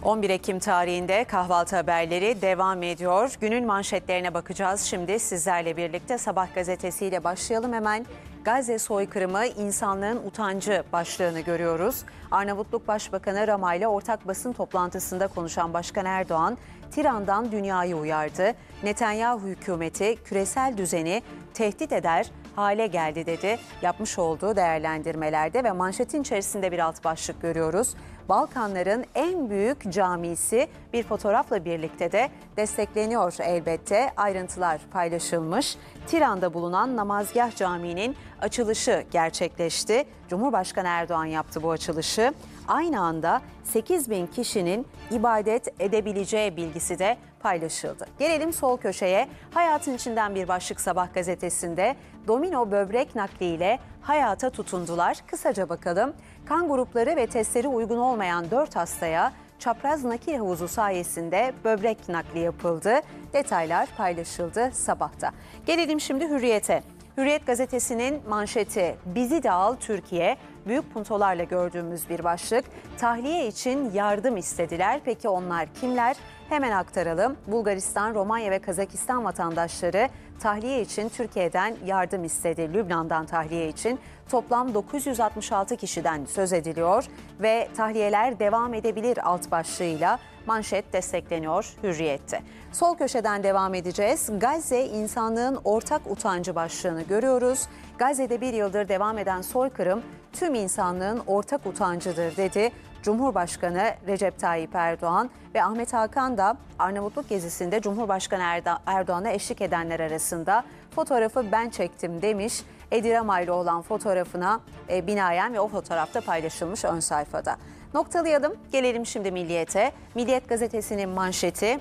11 Ekim tarihinde kahvaltı haberleri devam ediyor. Günün manşetlerine bakacağız. Şimdi sizlerle birlikte Sabah gazetesiyle başlayalım hemen. Gazze soykırımı insanlığın utancı başlığını görüyoruz. Arnavutluk Başbakanı Rama ile ortak basın toplantısında konuşan Başkan Erdoğan, Tiran'dan dünyayı uyardı. Netanyahu hükümeti küresel düzeni tehdit eder hale geldi dedi. Yapmış olduğu değerlendirmelerde ve manşetin içerisinde bir alt başlık görüyoruz. Balkanların en büyük camisi bir fotoğrafla birlikte de destekleniyor elbette. Ayrıntılar paylaşılmış. Tiran'da bulunan Namazgah Camii'nin açılışı gerçekleşti. Cumhurbaşkanı Erdoğan yaptı bu açılışı. Aynı anda 8.000 kişinin ibadet edebileceği bilgisi de paylaşıldı. Gelelim sol köşeye. Hayatın içinden bir başlık Sabah gazetesinde. Domino böbrek nakliyle hayata tutundular. Kısaca bakalım. Kan grupları ve testleri uygun olmayan 4 hastaya çapraz nakil havuzu sayesinde böbrek nakli yapıldı. Detaylar paylaşıldı Sabah'ta. Gelelim şimdi Hürriyet'e. Hürriyet gazetesinin manşeti "Bizi de al Türkiye", büyük puntolarla gördüğümüz bir başlık. Tahliye için yardım istediler. Peki onlar kimler? Hemen aktaralım. Bulgaristan, Romanya ve Kazakistan vatandaşları tahliye için Türkiye'den yardım istedi. Lübnan'dan tahliye için toplam 966 kişiden söz ediliyor ve tahliyeler devam edebilir alt başlığıyla manşet destekleniyor Hürriyet'te. Sol köşeden devam edeceğiz. Gazze insanlığın ortak utancı başlığını görüyoruz. Gazze'de bir yıldır devam eden soykırım tüm insanlığın ortak utancıdır dedi Cumhurbaşkanı Recep Tayyip Erdoğan ve Ahmet Hakan da Arnavutluk gezisinde Cumhurbaşkanı Erdoğan'a eşlik edenler arasında. Fotoğrafı ben çektim demiş. Edi Rama ile olan fotoğrafına binaen ve o fotoğrafta paylaşılmış ön sayfada. Noktalayalım. Gelelim şimdi Milliyet'e. Milliyet gazetesinin manşeti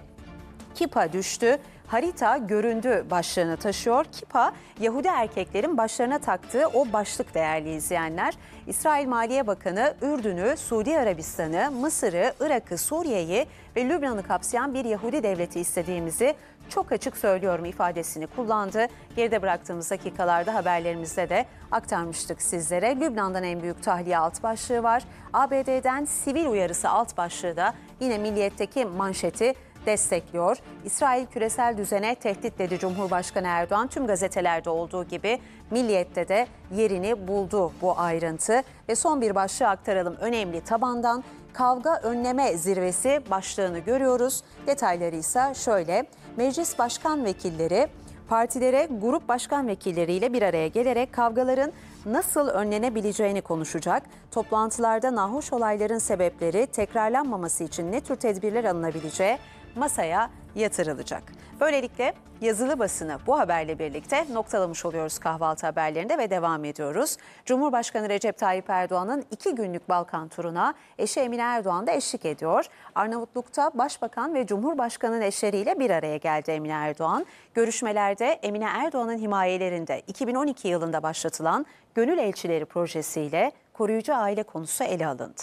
"Kipa düştü, harita göründü" başlığını taşıyor. Kipa, Yahudi erkeklerin başlarına taktığı o başlık değerli izleyenler. İsrail Maliye Bakanı, Ürdün'ü, Suudi Arabistan'ı, Mısır'ı, Irak'ı, Suriye'yi ve Lübnan'ı kapsayan bir Yahudi devleti istediğimizi çok açık söylüyorum ifadesini kullandı. Geride bıraktığımız dakikalarda haberlerimizde de aktarmıştık sizlere. Lübnan'dan en büyük tahliye alt başlığı var. ABD'den sivil uyarısı alt başlığı da yine Milliyet'teki manşeti destekliyor. İsrail küresel düzene tehdit dedi Cumhurbaşkanı Erdoğan. Tüm gazetelerde olduğu gibi Milliyet'te de yerini buldu bu ayrıntı. Ve son bir başlığı aktaralım. Önemli tabandan kavga önleme zirvesi başlığını görüyoruz. Detayları ise şöyle. Meclis başkan vekilleri partilere grup başkan vekilleriyle bir araya gelerek kavgaların nasıl önlenebileceğini konuşacak. Toplantılarda nahoş olayların sebepleri tekrarlanmaması için ne tür tedbirler alınabileceği masaya yatırılacak. Böylelikle yazılı basını bu haberle birlikte noktalamış oluyoruz kahvaltı haberlerinde ve devam ediyoruz. Cumhurbaşkanı Recep Tayyip Erdoğan'ın 2 günlük Balkan turuna eşi Emine Erdoğan da eşlik ediyor. Arnavutluk'ta Başbakan ve Cumhurbaşkanı'nın eşleriyle bir araya geldi Emine Erdoğan. Görüşmelerde Emine Erdoğan'ın himayelerinde 2012 yılında başlatılan Gönül Elçileri projesiyle koruyucu aile konusu ele alındı.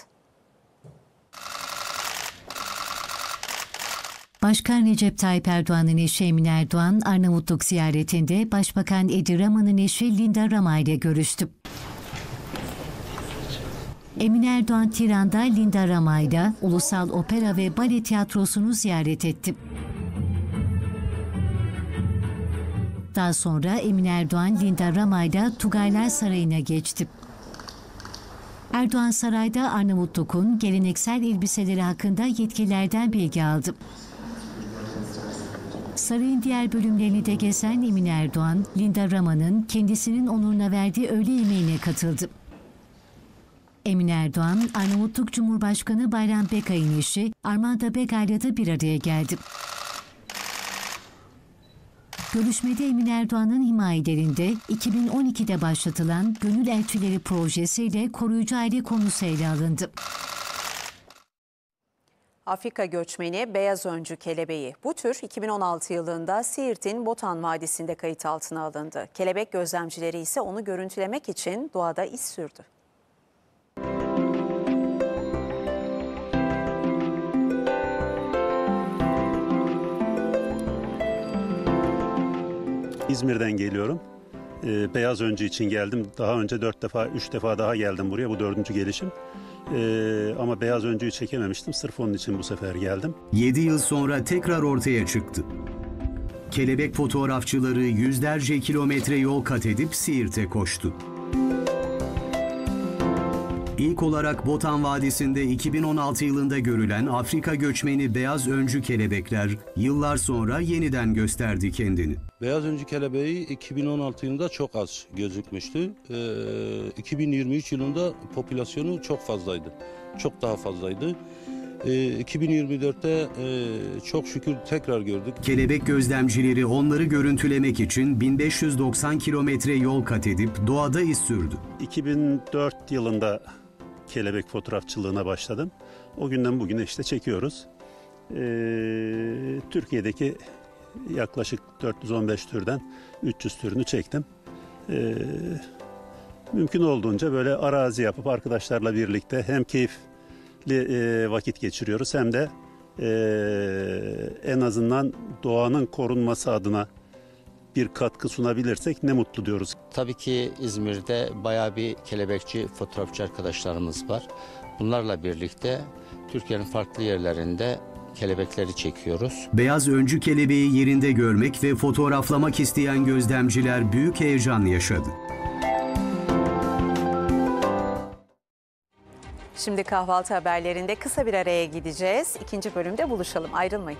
Başkan Recep Tayyip Erdoğan'ın eşi Emine Erdoğan, Arnavutluk ziyaretinde Başbakan Edi Rama'nın eşi Linda Rama ile görüştü. Emine Erdoğan, Tiran'da Linda Rama ile Ulusal Opera ve Bale Tiyatrosu'nu ziyaret etti. Daha sonra Emine Erdoğan, Linda Rama ile Tugaylar Sarayı'na geçti. Erdoğan sarayda Arnavutluk'un geleneksel elbiseleri hakkında yetkililerden bilgi aldı. Sarayın diğer bölümlerini de gezen Emine Erdoğan, Linda Rama'nın kendisinin onuruna verdiği öğle yemeğine katıldı. Emine Erdoğan, Arnavutluk Cumhurbaşkanı Bayram Begaj'ın eşi Armanda Begay'la da bir araya geldi. Görüşmede Emine Erdoğan'ın himayelerinde 2012'de başlatılan Gönül Elçileri projesiyle koruyucu aile konusu ele alındı. Afrika göçmeni beyaz öncü kelebeği. Bu tür 2016 yılında Siirt'in Botan Vadisi'nde kayıt altına alındı. Kelebek gözlemcileri ise onu görüntülemek için doğada iz sürdü. İzmir'den geliyorum. Beyaz öncü için geldim. Daha önce 3 defa daha geldim buraya. Bu 4. gelişim. Ama beyaz öncüyü çekememiştim. Sırf onun için bu sefer geldim. 7 yıl sonra tekrar ortaya çıktı. Kelebek fotoğrafçıları yüzlerce kilometre yol kat edip Siirt'e koştu. İlk olarak Botan Vadisi'nde 2016 yılında görülen Afrika göçmeni beyaz öncü kelebekler yıllar sonra yeniden gösterdi kendini. Beyaz öncü kelebeği 2016 yılında çok az gözükmüştü. 2023 yılında popülasyonu çok fazlaydı. Çok daha fazlaydı. 2024'te çok şükür tekrar gördük. Kelebek gözlemcileri onları görüntülemek için 1590 kilometre yol kat edip doğada iz sürdü. 2004 yılında kelebek fotoğrafçılığına başladım. O günden bugüne işte çekiyoruz. Türkiye'deki yaklaşık 415 türden 300 türünü çektim. Mümkün olduğunca böyle arazi yapıp arkadaşlarla birlikte hem keyifli vakit geçiriyoruz hem de en azından doğanın korunması adına bir katkı sunabilirsek ne mutlu diyoruz. Tabii ki İzmir'de bayağı bir kelebekçi, fotoğrafçı arkadaşlarımız var. Bunlarla birlikte Türkiye'nin farklı yerlerinde kelebekleri çekiyoruz. Beyaz öncü kelebeği yerinde görmek ve fotoğraflamak isteyen gözlemciler büyük heyecan yaşadı. Şimdi kahvaltı haberlerinde kısa bir araya gideceğiz. 2. bölümde buluşalım. Ayrılmayın.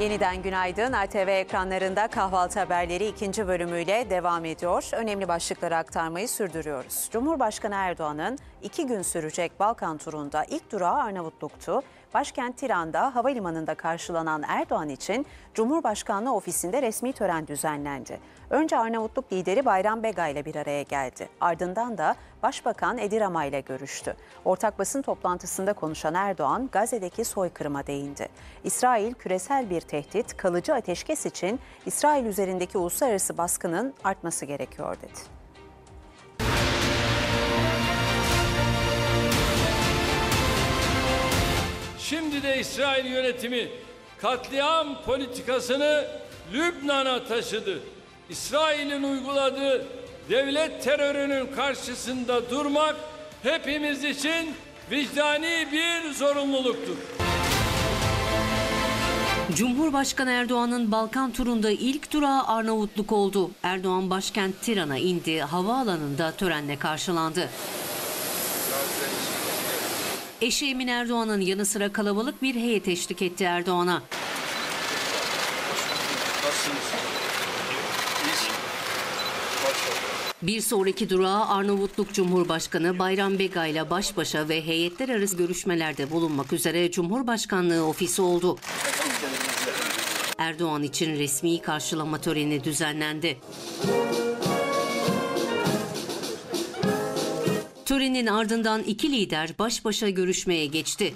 Yeniden günaydın. ATV ekranlarında kahvaltı haberleri 2. bölümüyle devam ediyor. Önemli başlıkları aktarmayı sürdürüyoruz. Cumhurbaşkanı Erdoğan'ın 2 gün sürecek Balkan turunda ilk durağı Arnavutluk'tu. Başkent Tiran'da havalimanında karşılanan Erdoğan için Cumhurbaşkanlığı ofisinde resmi tören düzenlendi. Önce Arnavutluk lideri Bayram Begaj ile bir araya geldi. Ardından da Başbakan Edi Rama ile görüştü. Ortak basın toplantısında konuşan Erdoğan, Gazze'deki soykırıma değindi. İsrail küresel bir tehdit, kalıcı ateşkes için İsrail üzerindeki uluslararası baskının artması gerekiyor dedi. Şimdi de İsrail yönetimi katliam politikasını Lübnan'a taşıdı. İsrail'in uyguladığı devlet terörünün karşısında durmak hepimiz için vicdani bir zorunluluktur. Cumhurbaşkanı Erdoğan'ın Balkan turunda ilk durağı Arnavutluk oldu. Erdoğan başkent Tiran'a indi, havaalanında törenle karşılandı. Eşi Emine Erdoğan'ın yanı sıra kalabalık bir heyet eşlik etti Erdoğan'a. Bir sonraki durağa Arnavutluk Cumhurbaşkanı Bayram Begaj ile baş başa ve heyetler arası görüşmelerde bulunmak üzere Cumhurbaşkanlığı ofisi oldu. Erdoğan için resmi karşılama töreni düzenlendi. Törenin ardından iki lider baş başa görüşmeye geçti.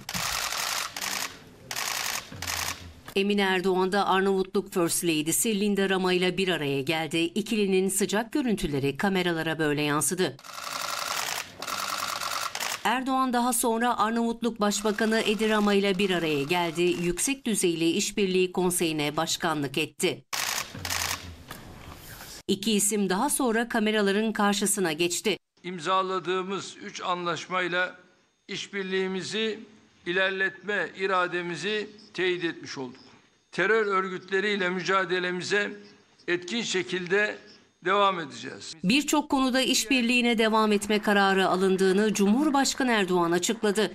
Emine Erdoğan da Arnavutluk First Lady'si Linda Rama ile bir araya geldi. İkilinin sıcak görüntüleri kameralara böyle yansıdı. Erdoğan daha sonra Arnavutluk Başbakanı Edi Rama ile bir araya geldi. Yüksek düzeyli işbirliği konseyine başkanlık etti. İki isim daha sonra kameraların karşısına geçti. İmzaladığımız 3 anlaşmayla işbirliğimizi ilerletme irademizi teyit etmiş olduk. Terör örgütleriyle mücadelemize etkin şekilde devam edeceğiz. Birçok konuda işbirliğine devam etme kararı alındığını Cumhurbaşkanı Erdoğan açıkladı.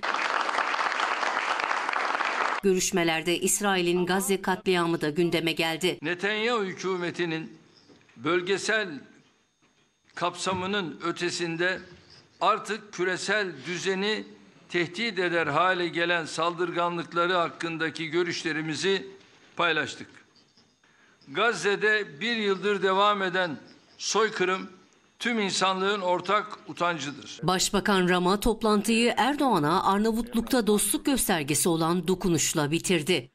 Görüşmelerde İsrail'in Gazze katliamı da gündeme geldi. Netanyahu hükümetinin bölgesel kapsamının ötesinde artık küresel düzeni tehdit eder hale gelen saldırganlıkları hakkındaki görüşlerimizi paylaştık. Gazze'de bir yıldır devam eden soykırım tüm insanlığın ortak utancıdır. Başbakan Rama toplantıyı Erdoğan'a Arnavutluk'ta dostluk göstergesi olan dokunuşla bitirdi.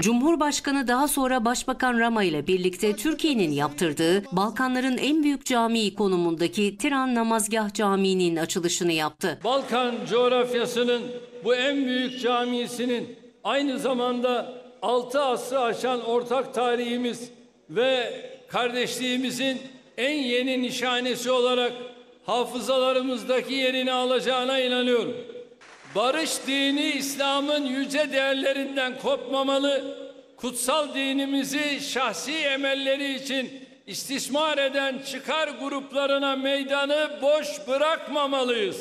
Cumhurbaşkanı daha sonra Başbakan Rama ile birlikte Türkiye'nin yaptırdığı Balkanların en büyük camii konumundaki Tiran Namazgah Camii'nin açılışını yaptı. Balkan coğrafyasının bu en büyük camisinin aynı zamanda 6 asrı aşan ortak tarihimiz ve kardeşliğimizin en yeni nişanesi olarak hafızalarımızdaki yerini alacağına inanıyorum. Barış dini İslam'ın yüce değerlerinden kopmamalı, kutsal dinimizi şahsi emelleri için istismar eden çıkar gruplarına meydanı boş bırakmamalıyız.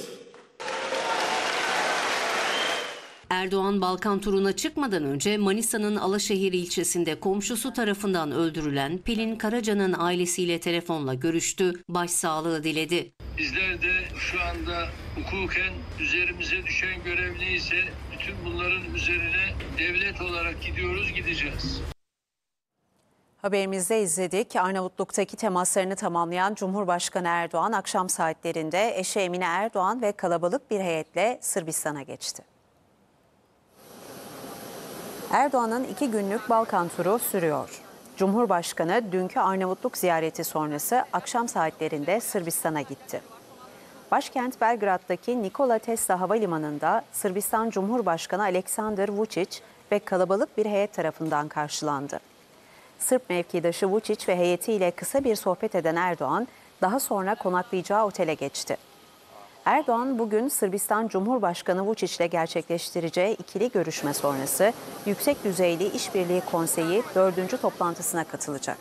Erdoğan Balkan turuna çıkmadan önce Manisa'nın Alaşehir ilçesinde komşusu tarafından öldürülen Pelin Karaca'nın ailesiyle telefonla görüştü, başsağlığı diledi. Bizler de şu anda hukuken üzerimize düşen görev neyse bütün bunların üzerine devlet olarak gidiyoruz, gideceğiz. Haberimizde izledik. Arnavutluk'taki temaslarını tamamlayan Cumhurbaşkanı Erdoğan akşam saatlerinde eşi Emine Erdoğan ve kalabalık bir heyetle Sırbistan'a geçti. Erdoğan'ın 2 günlük Balkan turu sürüyor. Cumhurbaşkanı dünkü Arnavutluk ziyareti sonrası akşam saatlerinde Sırbistan'a gitti. Başkent Belgrad'daki Nikola Tesla Havalimanı'nda Sırbistan Cumhurbaşkanı Aleksandar Vučić ve kalabalık bir heyet tarafından karşılandı. Sırp mevkidaşı Vučić ve heyetiyle kısa bir sohbet eden Erdoğan daha sonra konaklayacağı otele geçti. Erdoğan bugün Sırbistan Cumhurbaşkanı Vučić ile gerçekleştireceği ikili görüşme sonrası Yüksek Düzeyli İşbirliği Konseyi 4. toplantısına katılacak.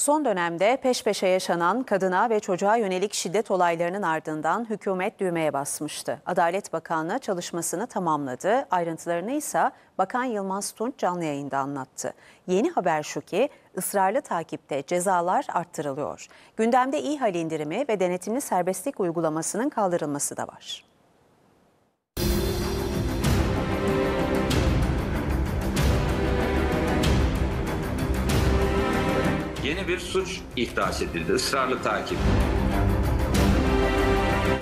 Son dönemde peş peşe yaşanan kadına ve çocuğa yönelik şiddet olaylarının ardından hükümet düğmeye basmıştı. Adalet Bakanlığı çalışmasını tamamladı. Ayrıntılarını ise Bakan Yılmaz Tunç canlı yayında anlattı. Yeni haber şu ki ısrarlı takipte cezalar arttırılıyor. Gündemde İHAL indirimi ve denetimli serbestlik uygulamasının kaldırılması da var. Yeni bir suç ihdas edildi. Israrlı takip.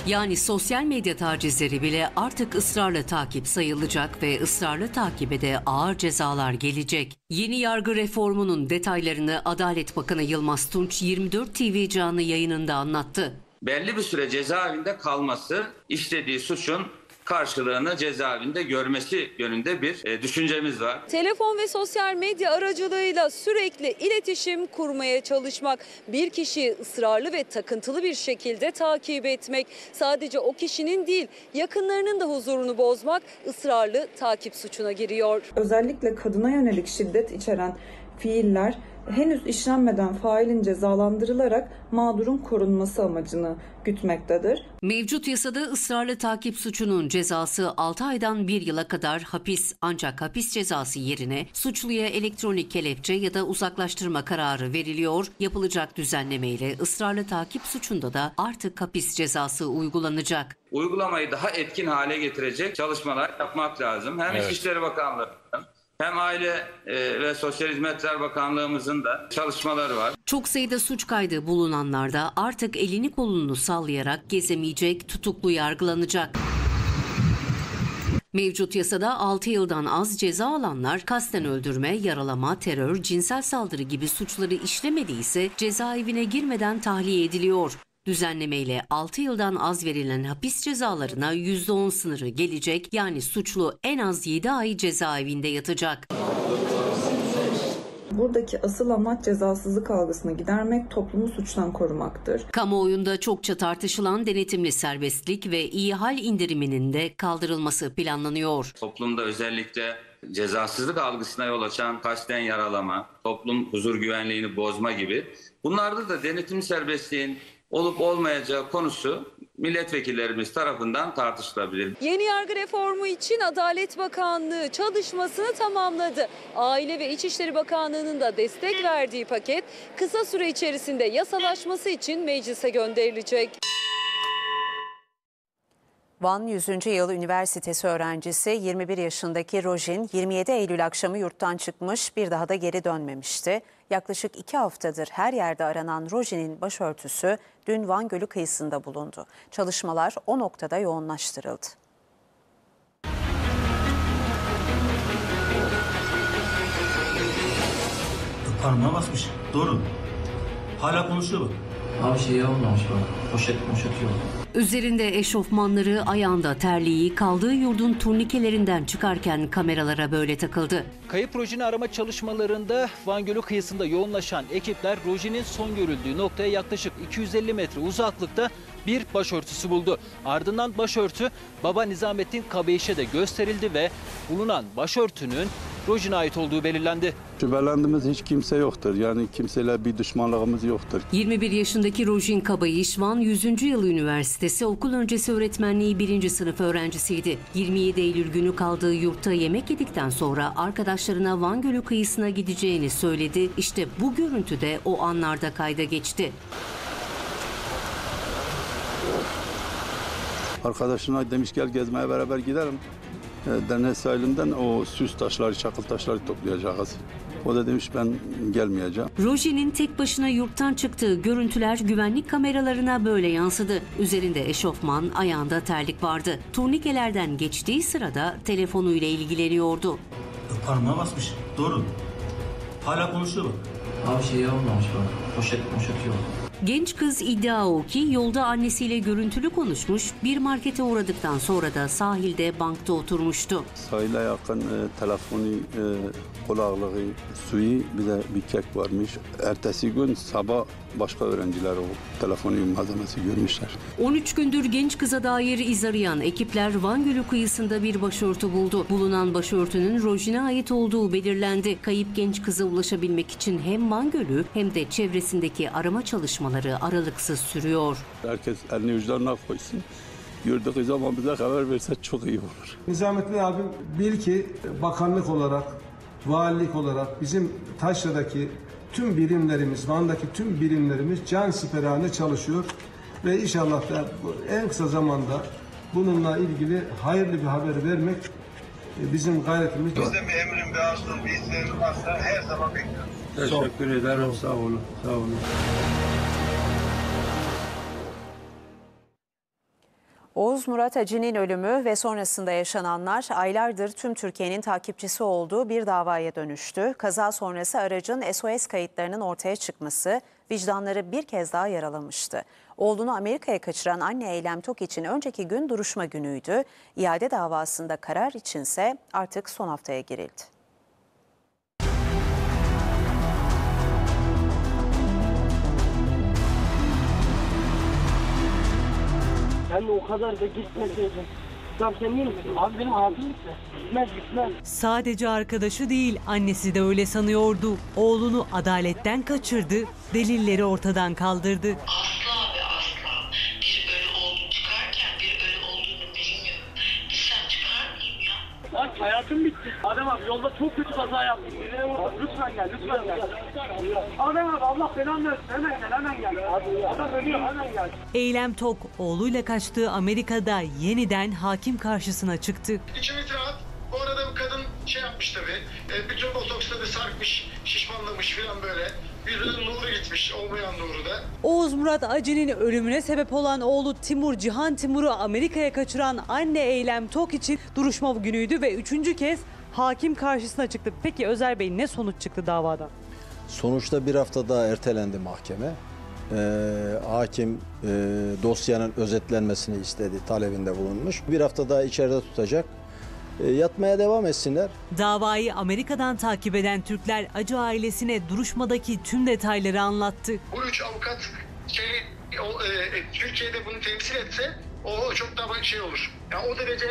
Yani sosyal medya tacizleri bile artık ısrarla takip sayılacak ve ısrarlı takibe de ağır cezalar gelecek. Yeni yargı reformunun detaylarını Adalet Bakanı Yılmaz Tunç 24 TV canlı yayınında anlattı. Belli bir süre cezaevinde kalması, işlediği suçun karşılığını cezaevinde görmesi yönünde bir düşüncemiz var. Telefon ve sosyal medya aracılığıyla sürekli iletişim kurmaya çalışmak, bir kişiyi ısrarlı ve takıntılı bir şekilde takip etmek, sadece o kişinin değil yakınlarının da huzurunu bozmak ısrarlı takip suçuna giriyor. Özellikle kadına yönelik şiddet içeren fiiller henüz işlenmeden failin cezalandırılarak mağdurun korunması amacını gütmektedir. Mevcut yasada ısrarlı takip suçunun cezası 6 aydan 1 yıla kadar hapis, ancak hapis cezası yerine suçluya elektronik kelepçe ya da uzaklaştırma kararı veriliyor. Yapılacak düzenlemeyle ısrarlı takip suçunda da artık hapis cezası uygulanacak. Uygulamayı daha etkin hale getirecek çalışmalar yapmak lazım. Hem İçişleri Bakanlığı'nın hem Aile ve Sosyal Hizmetler Bakanlığımızın da çalışmaları var. Çok sayıda suç kaydı bulunanlar da artık elini kolunu sallayarak gezemeyecek, tutuklu yargılanacak. Mevcut yasada 6 yıldan az ceza alanlar kasten öldürme, yaralama, terör, cinsel saldırı gibi suçları işlemediyse cezaevine girmeden tahliye ediliyor. Düzenlemeyle 6 yıldan az verilen hapis cezalarına %10 sınırı gelecek, yani suçlu en az 7 ay cezaevinde yatacak. Buradaki asıl amaç cezasızlık algısını gidermek, toplumu suçtan korumaktır. Kamuoyunda çokça tartışılan denetimli serbestlik ve İHAL indiriminin de kaldırılması planlanıyor. Toplumda özellikle cezasızlık algısına yol açan kasten yaralama, toplum huzur güvenliğini bozma gibi, bunlarda da denetimli serbestliğin olup olmayacağı konusu milletvekillerimiz tarafından tartışılabilir. Yeni yargı reformu için Adalet Bakanlığı çalışmasını tamamladı. Aile ve İçişleri Bakanlığı'nın da destek verdiği paket kısa süre içerisinde yasalaşması için meclise gönderilecek. Van 100. Yıl Üniversitesi öğrencisi 21 yaşındaki Rojin 27 Eylül akşamı yurttan çıkmış, bir daha da geri dönmemişti. Yaklaşık 2 haftadır her yerde aranan Rojin'in başörtüsü dün Van Gölü kıyısında bulundu. Çalışmalar o noktada yoğunlaştırıldı. Parmağı basmış. Doğru. Hala konuşuyor mu? Abi şey olmamış bana. Poşet yok. Üzerinde eşofmanları, ayağında terliği, kaldığı yurdun turnikelerinden çıkarken kameralara böyle takıldı. Kayıp Rojin'i arama çalışmalarında Van Gölü kıyısında yoğunlaşan ekipler Rojin'in son görüldüğü noktaya yaklaşık 250 metre uzaklıkta bir başörtüsü buldu. Ardından başörtü Baba Nizamettin Kabeyiş'e de gösterildi ve bulunan başörtünün Rojin'e ait olduğu belirlendi. Şüphelendiğimiz hiç kimse yoktur. Yani kimseyle bir düşmanlığımız yoktur. 21 yaşındaki Rojin Kabayiş, Van 100. Yıl Üniversitesi okul öncesi öğretmenliği 1. sınıf öğrencisiydi. 27 Eylül günü kaldığı yurtta yemek yedikten sonra arkadaşlarına Van Gölü kıyısına gideceğini söyledi. İşte bu görüntü de o anlarda kayda geçti. Arkadaşına demiş gel gezmeye beraber gidelim. Derne sahilinden o süs taşları, çakıl taşları toplayacağız. O da demiş ben gelmeyeceğim. Rojin'in tek başına yurttan çıktığı görüntüler güvenlik kameralarına böyle yansıdı. Üzerinde eşofman, ayağında terlik vardı. Turnikelerden geçtiği sırada telefonuyla ilgileniyordu. Parmağı basmış. Doğru. Hala konuşuyor mu? Abi şey olmamış bana. Poşet yok. Genç kız iddia o ki yolda annesiyle görüntülü konuşmuş, bir markete uğradıktan sonra da sahilde bankta oturmuştu. Sahile yakın telefonu, kulaklığı, suyu, bir de bir kek varmış. Ertesi gün sabah başka öğrenciler o telefonu malzemesi görmüşler. 13 gündür genç kıza dair iz arayan ekipler Van Gölü kıyısında bir başörtü buldu. Bulunan başörtünün Rojin'e ait olduğu belirlendi. Kayıp genç kıza ulaşabilmek için hem Van Gölü hem de çevresindeki arama çalışmaları aralıksız sürüyor. Herkes elini vicdanına koysun. Gördüğü zaman bize haber verse çok iyi olur. Nizamettin abim bil ki bakanlık olarak, valilik olarak bizim Taşra'daki tüm birimlerimiz, Van'daki tüm birimlerimiz can siperhane çalışıyor. Ve inşallah en kısa zamanda bununla ilgili hayırlı bir haber vermek bizim gayretimiz. Bizden bir emrin, bir arzun, bir isteğiniz varsa her zaman bekliyoruz. Teşekkür ederim. Sağ olun. Sağ olun. Oğuz Murat Acı'nın ölümü ve sonrasında yaşananlar aylardır tüm Türkiye'nin takipçisi olduğu bir davaya dönüştü. Kaza sonrası aracın SOS kayıtlarının ortaya çıkması vicdanları bir kez daha yaralamıştı. Oğlunu Amerika'ya kaçıran anne Eylem Tok için önceki gün duruşma günüydü. İade davasında karar içinse artık son haftaya girildi. Anne o kadar da gitmez diyeceğim. Tamam sen niye misin? Abi benim abim gitme. Gitmez gitmez. Sadece arkadaşı değil annesi de öyle sanıyordu. Oğlunu adaletten kaçırdı, delilleri ortadan kaldırdı. Asla ve asla bir ölü oldu çıkarken bir ölü olduğunu bilmiyorum. Sen çıkar mıyım ya? Bak hayatım bitti. Adem abi yolda çok kötü kaza yaptım. Lütfen gel, lütfen gel. Adem abi Allah belanı versin. Hemen gel, hemen gel. Adam ölüyor, hemen gel. Eylem Tok, oğluyla kaçtığı Amerika'da yeniden hakim karşısına çıktı. İçimiz rahat. Bu arada bu kadın şey yapmış tabii. Bütün botoksta da sarkmış, şişmanlamış falan böyle. Birinin nuru gitmiş, olmayan nuru da. Oğuz Murat Acı'nın ölümüne sebep olan oğlu Timur, Cihan Timur'u Amerika'ya kaçıran anne Eylem Tok için duruşma günüydü ve üçüncü kez hakim karşısına çıktı. Peki Özer Bey ne sonuç çıktı davadan? Sonuçta bir hafta daha ertelendi mahkeme. Hakim dosyanın özetlenmesini istedi, talebinde bulunmuş. Bir hafta daha içeride tutacak. Yatmaya devam etsinler. Davayı Amerika'dan takip eden Türkler Acı ailesine duruşmadaki tüm detayları anlattı. Bu üç avukat Türkiye'de bunu temsil etse o çok daha şey olur. Yani o derece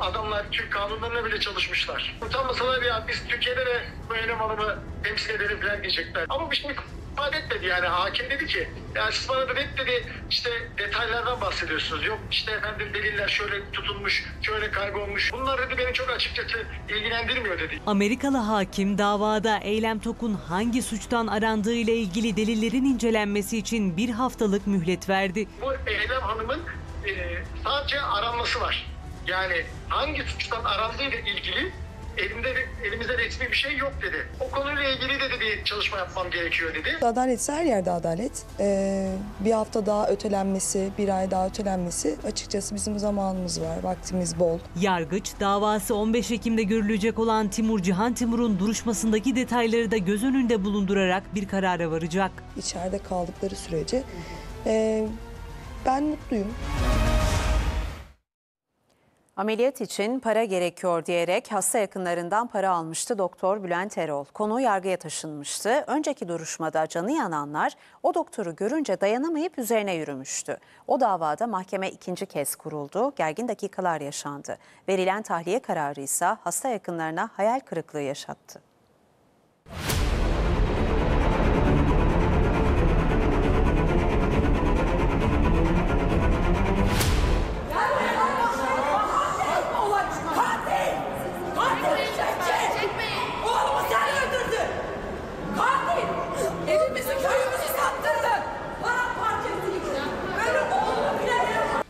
adamlar Türk kanunlarına bile çalışmışlar. Utanmasalar ya biz Türkiye'de de bu Eylem Hanım'ı temsil edelim falan diyecekler. Ama bir şey ifade etmedi yani hakim dedi ki yani siz bana da dedi işte detaylardan bahsediyorsunuz. Yok işte efendim deliller şöyle tutulmuş, şöyle kaybolmuş. Bunlar dedi beni çok açıkçası ilgilendirmiyor dedi. Amerikalı hakim davada Eylem Tok'un hangi suçtan arandığı ile ilgili delillerin incelenmesi için bir haftalık mühlet verdi. Bu Eylem Hanım'ın sadece aranması var. Yani hangi suçtan arandığıyla ilgili elimizde resmi bir şey yok dedi. O konuyla ilgili dedi bir çalışma yapmam gerekiyor dedi. Adaletse her yerde adalet. Bir hafta daha ötelenmesi, bir ay daha ötelenmesi açıkçası bizim zamanımız var, vaktimiz bol. Yargıç davası 15 Ekim'de görülecek olan Timur, Cihan Timur'un duruşmasındaki detayları da göz önünde bulundurarak bir karara varacak. İçeride kaldıkları sürece ben mutluyum. Ameliyat için para gerekiyor diyerek hasta yakınlarından para almıştı doktor Bülent Erol. Konu yargıya taşınmıştı. Önceki duruşmada canı yananlar o doktoru görünce dayanamayıp üzerine yürümüştü. O davada mahkeme ikinci kez kuruldu. Gergin dakikalar yaşandı. Verilen tahliye kararı ise hasta yakınlarına hayal kırıklığı yaşattı.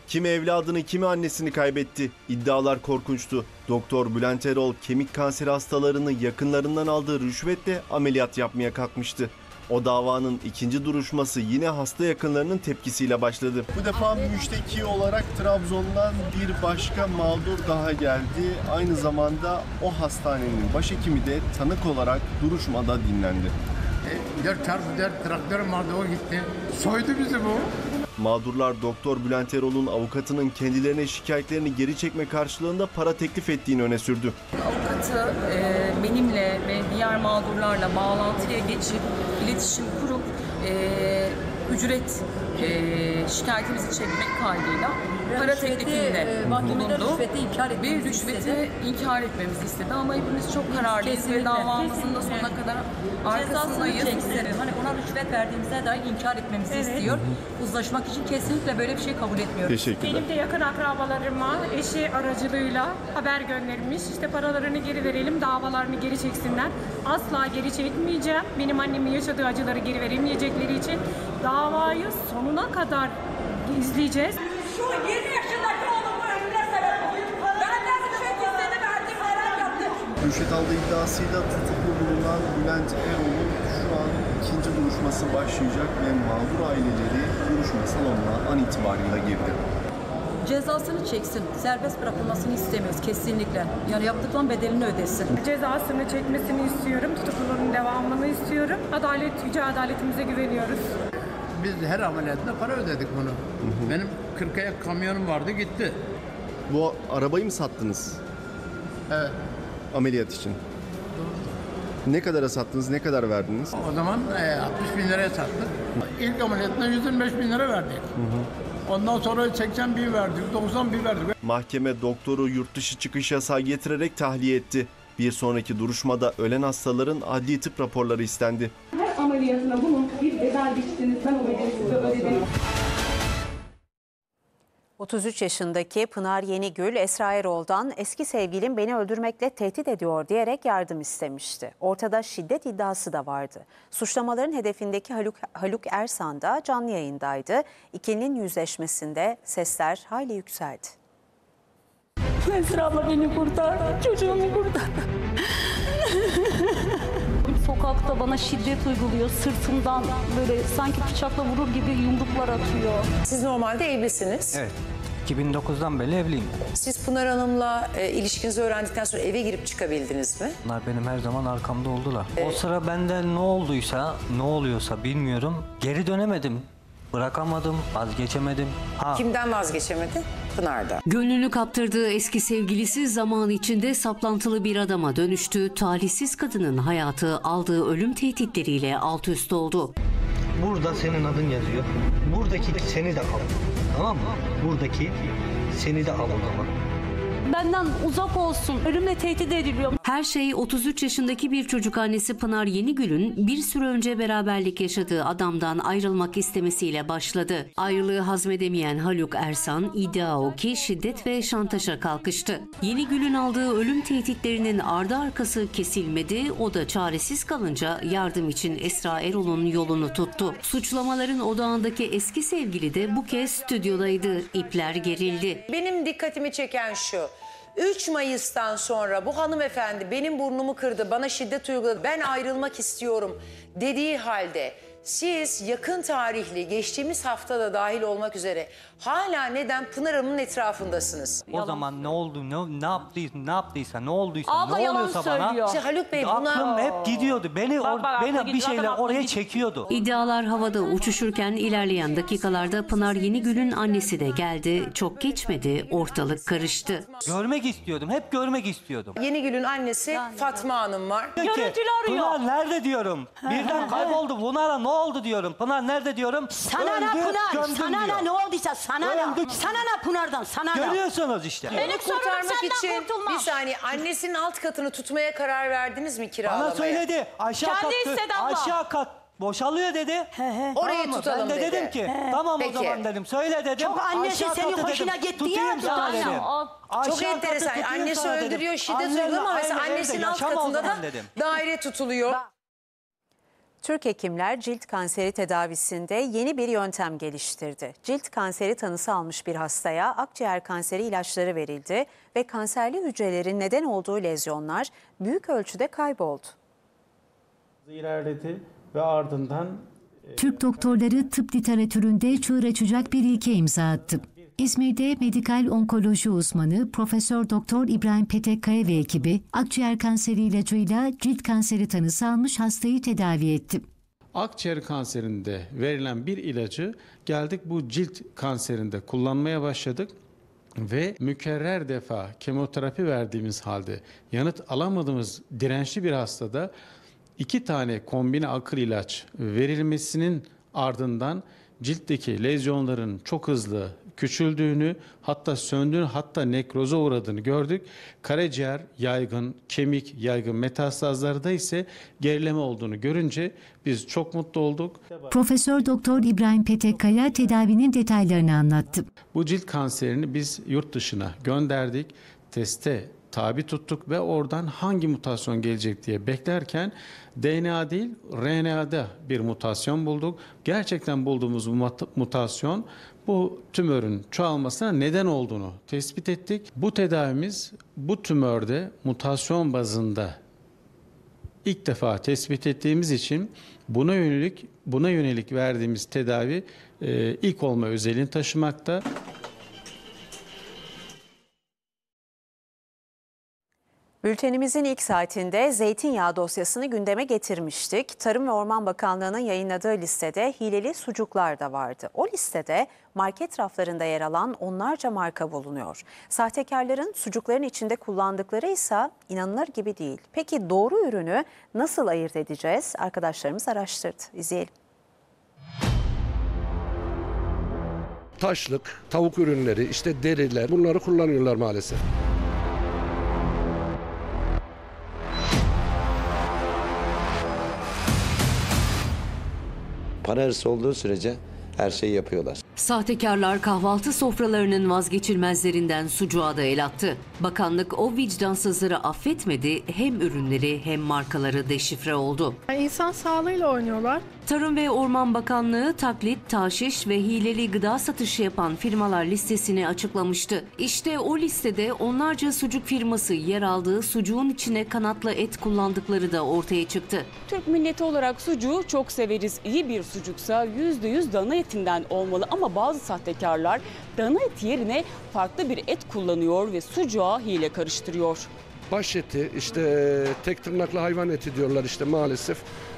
Kimi evladını, kimi annesini kaybetti. İddialar korkunçtu. Doktor Bülent Erol kemik kanseri hastalarını yakınlarından aldığı rüşvetle ameliyat yapmaya kalkmıştı. O davanın ikinci duruşması yine hasta yakınlarının tepkisiyle başladı. Bu defa müşteki olarak Trabzon'dan bir başka mağdur daha geldi. Aynı zamanda o hastanenin başhekimi de tanık olarak duruşmada dinlendi. 4 çarpı 4 traktörüm vardı, o gitti. Soydu bizi bu. Mağdurlar Doktor Bülent Erol'un avukatının kendilerine şikayetlerini geri çekme karşılığında para teklif ettiğini öne sürdü. Avukatı benimle ve diğer mağdurlarla bağlantıya geçip iletişim kurup ücret şikayetimizi çekmek kaydıyla para teklifinde bulundu ve rüşveti inkar etmemizi istedi. Ama hepimiz çok kararlıyız ve davamızın da sonuna kadar arkasındayız. Hani ona rüşvet verdiğimizde dahi inkar etmemizi istiyor. Uzlaşmak için kesinlikle böyle bir şey kabul etmiyorum. Teşekkürler. Benim de yakın akrabalarıma eşi aracılığıyla haber göndermiş. İşte paralarını geri verelim, davalarını geri çeksinler. Asla geri çekmeyeceğim. Benim annemin yaşadığı acıları geri veremeyecekleri için davayı sonuna kadar izleyeceğiz. Şu 20 yaşındaki oğlum öldüler sebep oluyor. Benden rüşvet istedi, verdi, hayran yaptı. Rüşvet aldığı iddiasıyla tutuklu bulunan Bülent Erol'un şu an ikinci duruşması başlayacak ve mağdur aileleri duruşma salonuna an itibariyle girdi. Cezasını çeksin. Serbest bırakılmasını istemiyoruz kesinlikle. Yani yaptıklarının bedelini ödesin. Cezasını çekmesini istiyorum. Tutukluluğunun devamını istiyorum. Yüce adaletimize güveniyoruz. Biz her ameliyatında para ödedik bunu. Benim 40'a kamyonum vardı, gitti. Bu arabayı mı sattınız? Evet. Ameliyat için. Doğru. Ne kadara sattınız, ne kadar verdiniz? O zaman 60 bin liraya sattık. İlk ameliyatına 125 bin lira verdik. Ondan sonra 80 bin verdik, 90 bin verdik. Mahkeme doktoru yurt dışı çıkış yasağı getirerek tahliye etti. Bir sonraki duruşmada ölen hastaların adli tıp raporları istendi. Her ameliyatına bunun bir bedel biçtiniz, ben o bedeli size ödedim. 33 yaşındaki Pınar Yenigül, Esra Erol'dan eski sevgilim beni öldürmekle tehdit ediyor diyerek yardım istemişti. Ortada şiddet iddiası da vardı. Suçlamaların hedefindeki Haluk Ersan da canlı yayındaydı. İkilinin yüzleşmesinde sesler hayli yükseldi. Esra abla beni kurtar, çocuğumu kurtar. Sokakta bana şiddet uyguluyor, sırtımdan böyle sanki bıçakla vurur gibi yumruklar atıyor. Siz normalde evlisiniz. Evet, 2009'dan beri evliyim. Siz Pınar Hanım'la ilişkinizi öğrendikten sonra eve girip çıkabildiniz mi? Bunlar benim her zaman arkamda oldular. O sıra benden ne olduysa, ne oluyorsa bilmiyorum. Geri dönemedim, bırakamadım, vazgeçemedim. Kimden vazgeçemedi? Pınar'da. Gönlünü kaptırdığı eski sevgilisi zaman içinde saplantılı bir adama dönüştü. Talihsiz kadının hayatı aldığı ölüm tehditleriyle alt üst oldu. Burada senin adın yazıyor. Buradaki seni de al. Tamam mı? Buradaki seni de al o zaman. Benden uzak olsun. Ölümle tehdit ediliyor. Her şey 33 yaşındaki bir çocuk annesi Pınar Yenigül'ün bir süre önce beraberlik yaşadığı adamdan ayrılmak istemesiyle başladı. Ayrılığı hazmedemeyen Haluk Ersan iddia o ki şiddet ve şantaja kalkıştı. Yenigül'ün aldığı ölüm tehditlerinin ardı arkası kesilmedi. O da çaresiz kalınca yardım için Esra Erol'un yolunu tuttu. Suçlamaların odağındaki eski sevgili de bu kez stüdyodaydı. İpler gerildi. Benim dikkatimi çeken şu. 3 Mayıs'tan sonra bu hanımefendi benim burnumu kırdı, bana şiddet uyguladı, ben ayrılmak istiyorum dediği halde siz yakın tarihli, geçtiğimiz haftada dahil olmak üzere hala neden Pınar Hanım'ın etrafındasınız? O yalan zaman ne oldu, ne yaptıysa, ne olduysa, abla ne oluyorsa söylüyor bana. İşte Haluk Bey buna... Aklım hep gidiyordu, beni bir şeyler oraya çekiyordu. İddialar havada uçuşurken ilerleyen dakikalarda Pınar Yenigül'ün annesi de geldi. Çok geçmedi, ortalık karıştı. Görmek istiyordum, hep görmek istiyordum. Yenigül'ün annesi yani Fatma Hanım var. Görüntülü arıyor. Pınar nerede diyorum, birden kayboldu, bunu ara ne oldu diyorum, Pınar nerede diyorum. Sana ne Pınar, sana ne olduysa sana ne. Sana ne Pınar'dan, sana ne. Görüyorsunuz işte. Beni kurtarmak için kurtulmam. Bir saniye, annesinin alt katını tutmaya karar verdiniz mi kiralamaya? Bana söyledi, aşağı kat boşalıyor dedi. Orayı tamam tutalım dedi. Ben de dedim ki tamam peki, o zaman dedim, söyle dedim. Çok annesi senin hoşuna gitti ya. Çok enteresan, annesi öldürüyor, şiddet uyguluyor ama mesela annesinin alt katında da daire tutuluyor. Türk hekimler cilt kanseri tedavisinde yeni bir yöntem geliştirdi. Cilt kanseri tanısı almış bir hastaya akciğer kanseri ilaçları verildi ve kanserli hücrelerin neden olduğu lezyonlar büyük ölçüde kayboldu. İlerledi ve ardından Türk doktorları tıp literatüründe çığır açacak bir ilke imza attı. İzmir'de medikal onkoloji uzmanı Profesör Doktor İbrahim Petekkaya ve ekibi akciğer kanseri ilacıyla cilt kanseri tanısı almış hastayı tedavi etti. akciğer kanserinde verilen bir ilacı geldik bu cilt kanserinde kullanmaya başladık. Ve mükerrer defa kemoterapi verdiğimiz halde yanıt alamadığımız dirençli bir hastada 2 tane kombine akıl ilaç verilmesinin ardından ciltteki lezyonların çok hızlı küçüldüğünü, hatta söndüğünü, hatta nekroza uğradığını gördük. Karaciğer yaygın, kemik yaygın, metastazlarda ise gerileme olduğunu görünce biz çok mutlu olduk. Profesör Doktor İbrahim Petekkaya tedavinin detaylarını anlattı. Bu cilt kanserini biz yurt dışına gönderdik, teste tabi tuttuk ve oradan hangi mutasyon gelecek diye beklerken DNA değil RNA'da bir mutasyon bulduk. Gerçekten bulduğumuz mutasyon bu tümörün çoğalmasına neden olduğunu tespit ettik. Bu tedavimiz bu tümörde mutasyon bazında ilk defa tespit ettiğimiz için buna yönelik verdiğimiz tedavi ilk olma özelliğini taşımakta. Bültenimizin ilk saatinde zeytinyağı dosyasını gündeme getirmiştik. Tarım ve Orman Bakanlığı'nın yayınladığı listede hileli sucuklar da vardı. O listede market raflarında yer alan onlarca marka bulunuyor. Sahtekarların sucukların içinde kullandıkları ise inanılır gibi değil. Peki doğru ürünü nasıl ayırt edeceğiz? Arkadaşlarımız araştırdı. İzleyelim. Taşlık, tavuk ürünleri, işte deriler, bunları kullanıyorlar maalesef. Para hırsı olduğu sürece her şeyi yapıyorlar. Sahtekarlar kahvaltı sofralarının vazgeçilmezlerinden sucuğa da el attı. Bakanlık o vicdansızları affetmedi, hem ürünleri hem markaları deşifre oldu. İnsan sağlığıyla oynuyorlar. Tarım ve Orman Bakanlığı taklit, taşiş ve hileli gıda satışı yapan firmalar listesini açıklamıştı. İşte o listede onlarca sucuk firması yer aldığı sucuğun içine kanatlı et kullandıkları da ortaya çıktı. Türk milleti olarak sucuğu çok severiz. İyi bir sucuksa %100 dana etinden olmalı ama bazı sahtekarlar dana eti yerine farklı bir et kullanıyor ve sucuğa hile karıştırıyor. Baş eti, işte tek tırnaklı hayvan eti diyorlar işte maalesef.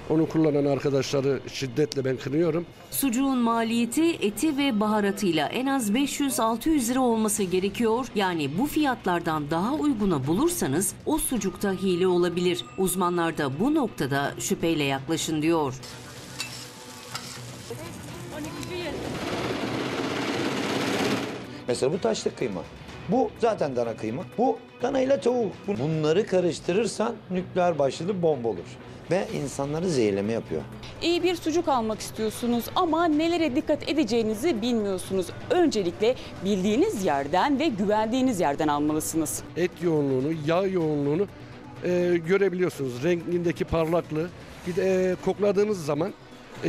Onu kullanan arkadaşları şiddetle ben kınıyorum. Sucuğun maliyeti eti ve baharatıyla en az 500-600 lira olması gerekiyor. Yani bu fiyatlardan daha uyguna bulursanız o sucukta hile olabilir. Uzmanlar da bu noktada şüpheyle yaklaşın diyor. Mesela bu taşlık kıyma. Bu zaten dana kıyma. Bu dana ile tavuk. Bunları karıştırırsan nükleer başlıklı bomba olur. Ve insanları zehirleme yapıyor. İyi bir sucuk almak istiyorsunuz ama nelere dikkat edeceğinizi bilmiyorsunuz. Öncelikle bildiğiniz yerden ve güvendiğiniz yerden almalısınız. Et yoğunluğunu, yağ yoğunluğunu görebiliyorsunuz. Rengindeki parlaklığı. Bir de kokladığınız zaman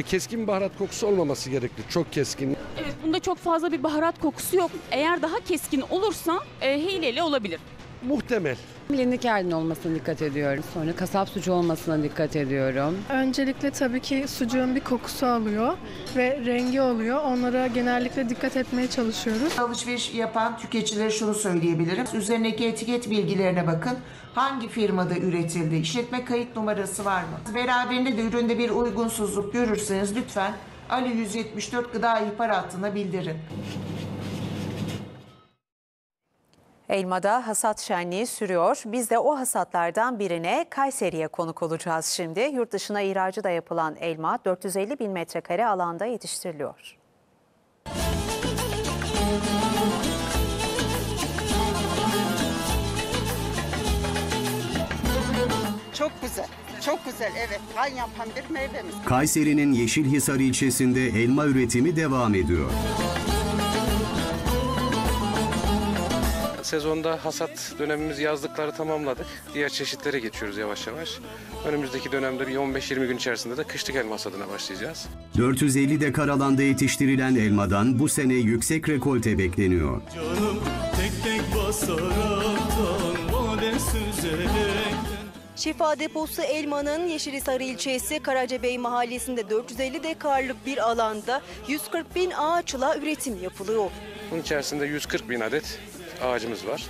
keskin baharat kokusu olmaması gerekli. Çok keskin. Evet, bunda çok fazla bir baharat kokusu yok. Eğer daha keskin olursa hileli olabilir. Muhtemel. Bilindik yerden olmasına dikkat ediyorum. Sonra kasap sucuğu olmasına dikkat ediyorum. Öncelikle tabii ki sucuğun bir kokusu alıyor ve rengi oluyor. Onlara genellikle dikkat etmeye çalışıyoruz. Alışveriş yapan tüketicilere şunu söyleyebilirim. Üzerindeki etiket bilgilerine bakın. Hangi firmada üretildi? İşletme kayıt numarası var mı? Beraberinde de üründe bir uygunsuzluk görürseniz lütfen Ali 174 Gıda İhbar Hattı'na bildirin. Elmada hasat şenliği sürüyor. Biz de o hasatlardan birine, Kayseri'ye konuk olacağız şimdi. Yurt dışına ihracı da yapılan elma 450 bin metrekare alanda yetiştiriliyor. Çok güzel. Çok güzel, evet. Kan yapan bir meyvemiz. Kayseri'nin Yeşilhisar ilçesinde elma üretimi devam ediyor. Sezonda hasat dönemimiz yazlıkları tamamladık. Diğer çeşitlere geçiyoruz yavaş yavaş. Önümüzdeki dönemde bir 15-20 gün içerisinde de kışlık elma hasadına başlayacağız. 450 dekar alanda yetiştirilen elmadan bu sene yüksek rekolte bekleniyor. Canım, tek tek şifa deposu elmanın Yeşilhisar ilçesi Karacabey mahallesinde 450 dekarlık bir alanda 140 bin ağaçla üretim yapılıyor. Bunun içerisinde 140 bin adet ağacımız var.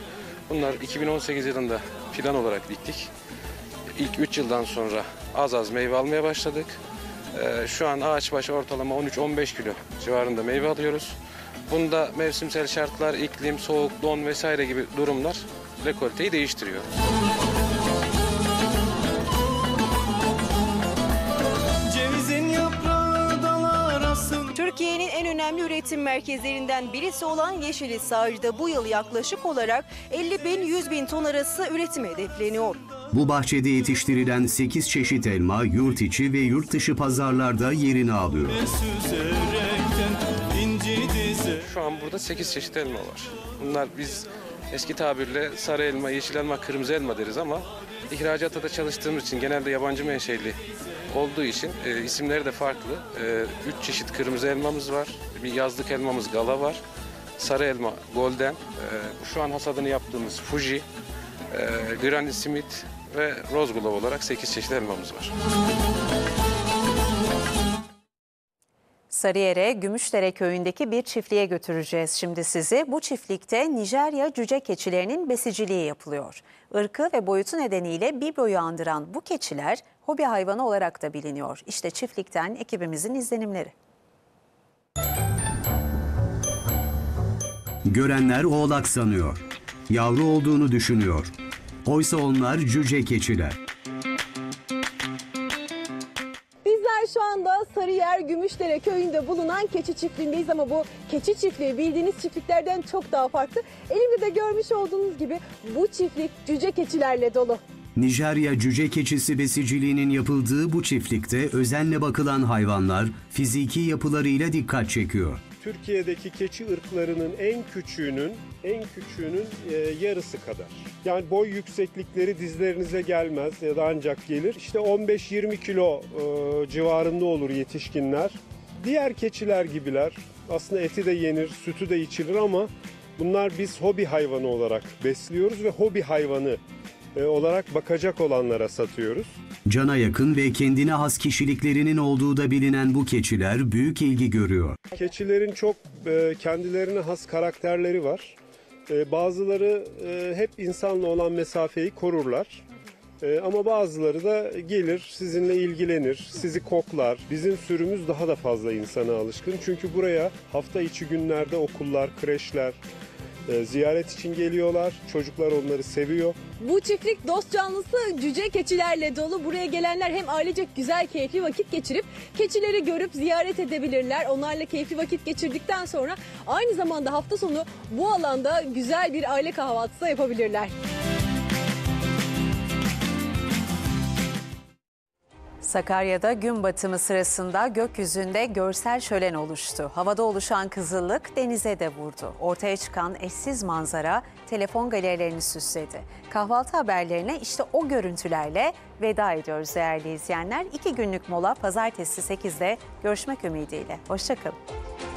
Bunlar 2018 yılında fidan olarak diktik. İlk 3 yıldan sonra az az meyve almaya başladık. Şu an ağaç başı ortalama 13-15 kilo civarında meyve alıyoruz. Bunda mevsimsel şartlar, iklim, soğuk, don vesaire gibi durumlar rekolteyi değiştiriyor. Türkiye'nin en önemli üretim merkezlerinden birisi olan Yeşilisar'da bu yıl yaklaşık olarak 50.000-100.000 ton arası üretim hedefleniyor. Bu bahçede yetiştirilen 8 çeşit elma yurt içi ve yurt dışı pazarlarda yerini alıyor. Şu an burada 8 çeşit elma var. Bunlar biz eski tabirle sarı elma, yeşil elma, kırmızı elma deriz ama ihracata da çalıştığımız için genelde yabancı menşeli olduğu için isimleri de farklı. 3 çeşit kırmızı elmamız var, bir yazlık elmamız gala var, sarı elma golden, şu an hasadını yaptığımız fuji, granny smith ve rose glow olarak 8 çeşit elmamız var. Sarıyer'e Gümüşdere köyündeki bir çiftliğe götüreceğiz şimdi sizi. Bu çiftlikte Nijerya cüce keçilerinin besiciliği yapılıyor. Irkı ve boyutu nedeniyle bibloyu andıran bu keçiler hobi hayvanı olarak da biliniyor. İşte çiftlikten ekibimizin izlenimleri. Görenler oğlak sanıyor. Yavru olduğunu düşünüyor. Oysa onlar cüce keçiler. Şu anda Sarıyer Gümüşdere köyünde bulunan keçi çiftliğindeyiz ama bu keçi çiftliği bildiğiniz çiftliklerden çok daha farklı. Elimde de görmüş olduğunuz gibi bu çiftlik cüce keçilerle dolu. Nijerya cüce keçisi besiciliğinin yapıldığı bu çiftlikte özenle bakılan hayvanlar fiziki yapılarıyla dikkat çekiyor. Türkiye'deki keçi ırklarının en küçüğünün yarısı kadar. Yani boy yükseklikleri dizlerinize gelmez ya da ancak gelir. İşte 15-20 kilo civarında olur yetişkinler. Diğer keçiler gibiler. Aslında eti de yenir, sütü de içilir ama bunlar biz hobi hayvanı olarak besliyoruz ve hobi hayvanı olarak bakacak olanlara satıyoruz. Cana yakın ve kendine has kişiliklerinin olduğu da bilinen bu keçiler büyük ilgi görüyor. Keçilerin çok kendilerine has karakterleri var. Bazıları hep insanla olan mesafeyi korurlar. Ama bazıları da gelir, sizinle ilgilenir, sizi koklar. Bizim sürümüz daha da fazla insana alışkın. Çünkü buraya hafta içi günlerde okullar, kreşler, ziyaret için geliyorlar. Çocuklar onları seviyor. Bu çiftlik dost canlısı cüce keçilerle dolu. Buraya gelenler hem ailecek güzel keyifli vakit geçirip keçileri görüp ziyaret edebilirler. Onlarla keyifli vakit geçirdikten sonra aynı zamanda hafta sonu bu alanda güzel bir aile kahvaltısı da yapabilirler. Sakarya'da gün batımı sırasında gökyüzünde görsel şölen oluştu. Havada oluşan kızıllık denize de vurdu. Ortaya çıkan eşsiz manzara telefon galerilerini süsledi. Kahvaltı haberlerine işte o görüntülerle veda ediyoruz değerli izleyenler. 2 günlük mola pazartesi 8'de görüşmek ümidiyle. Hoşça kalın.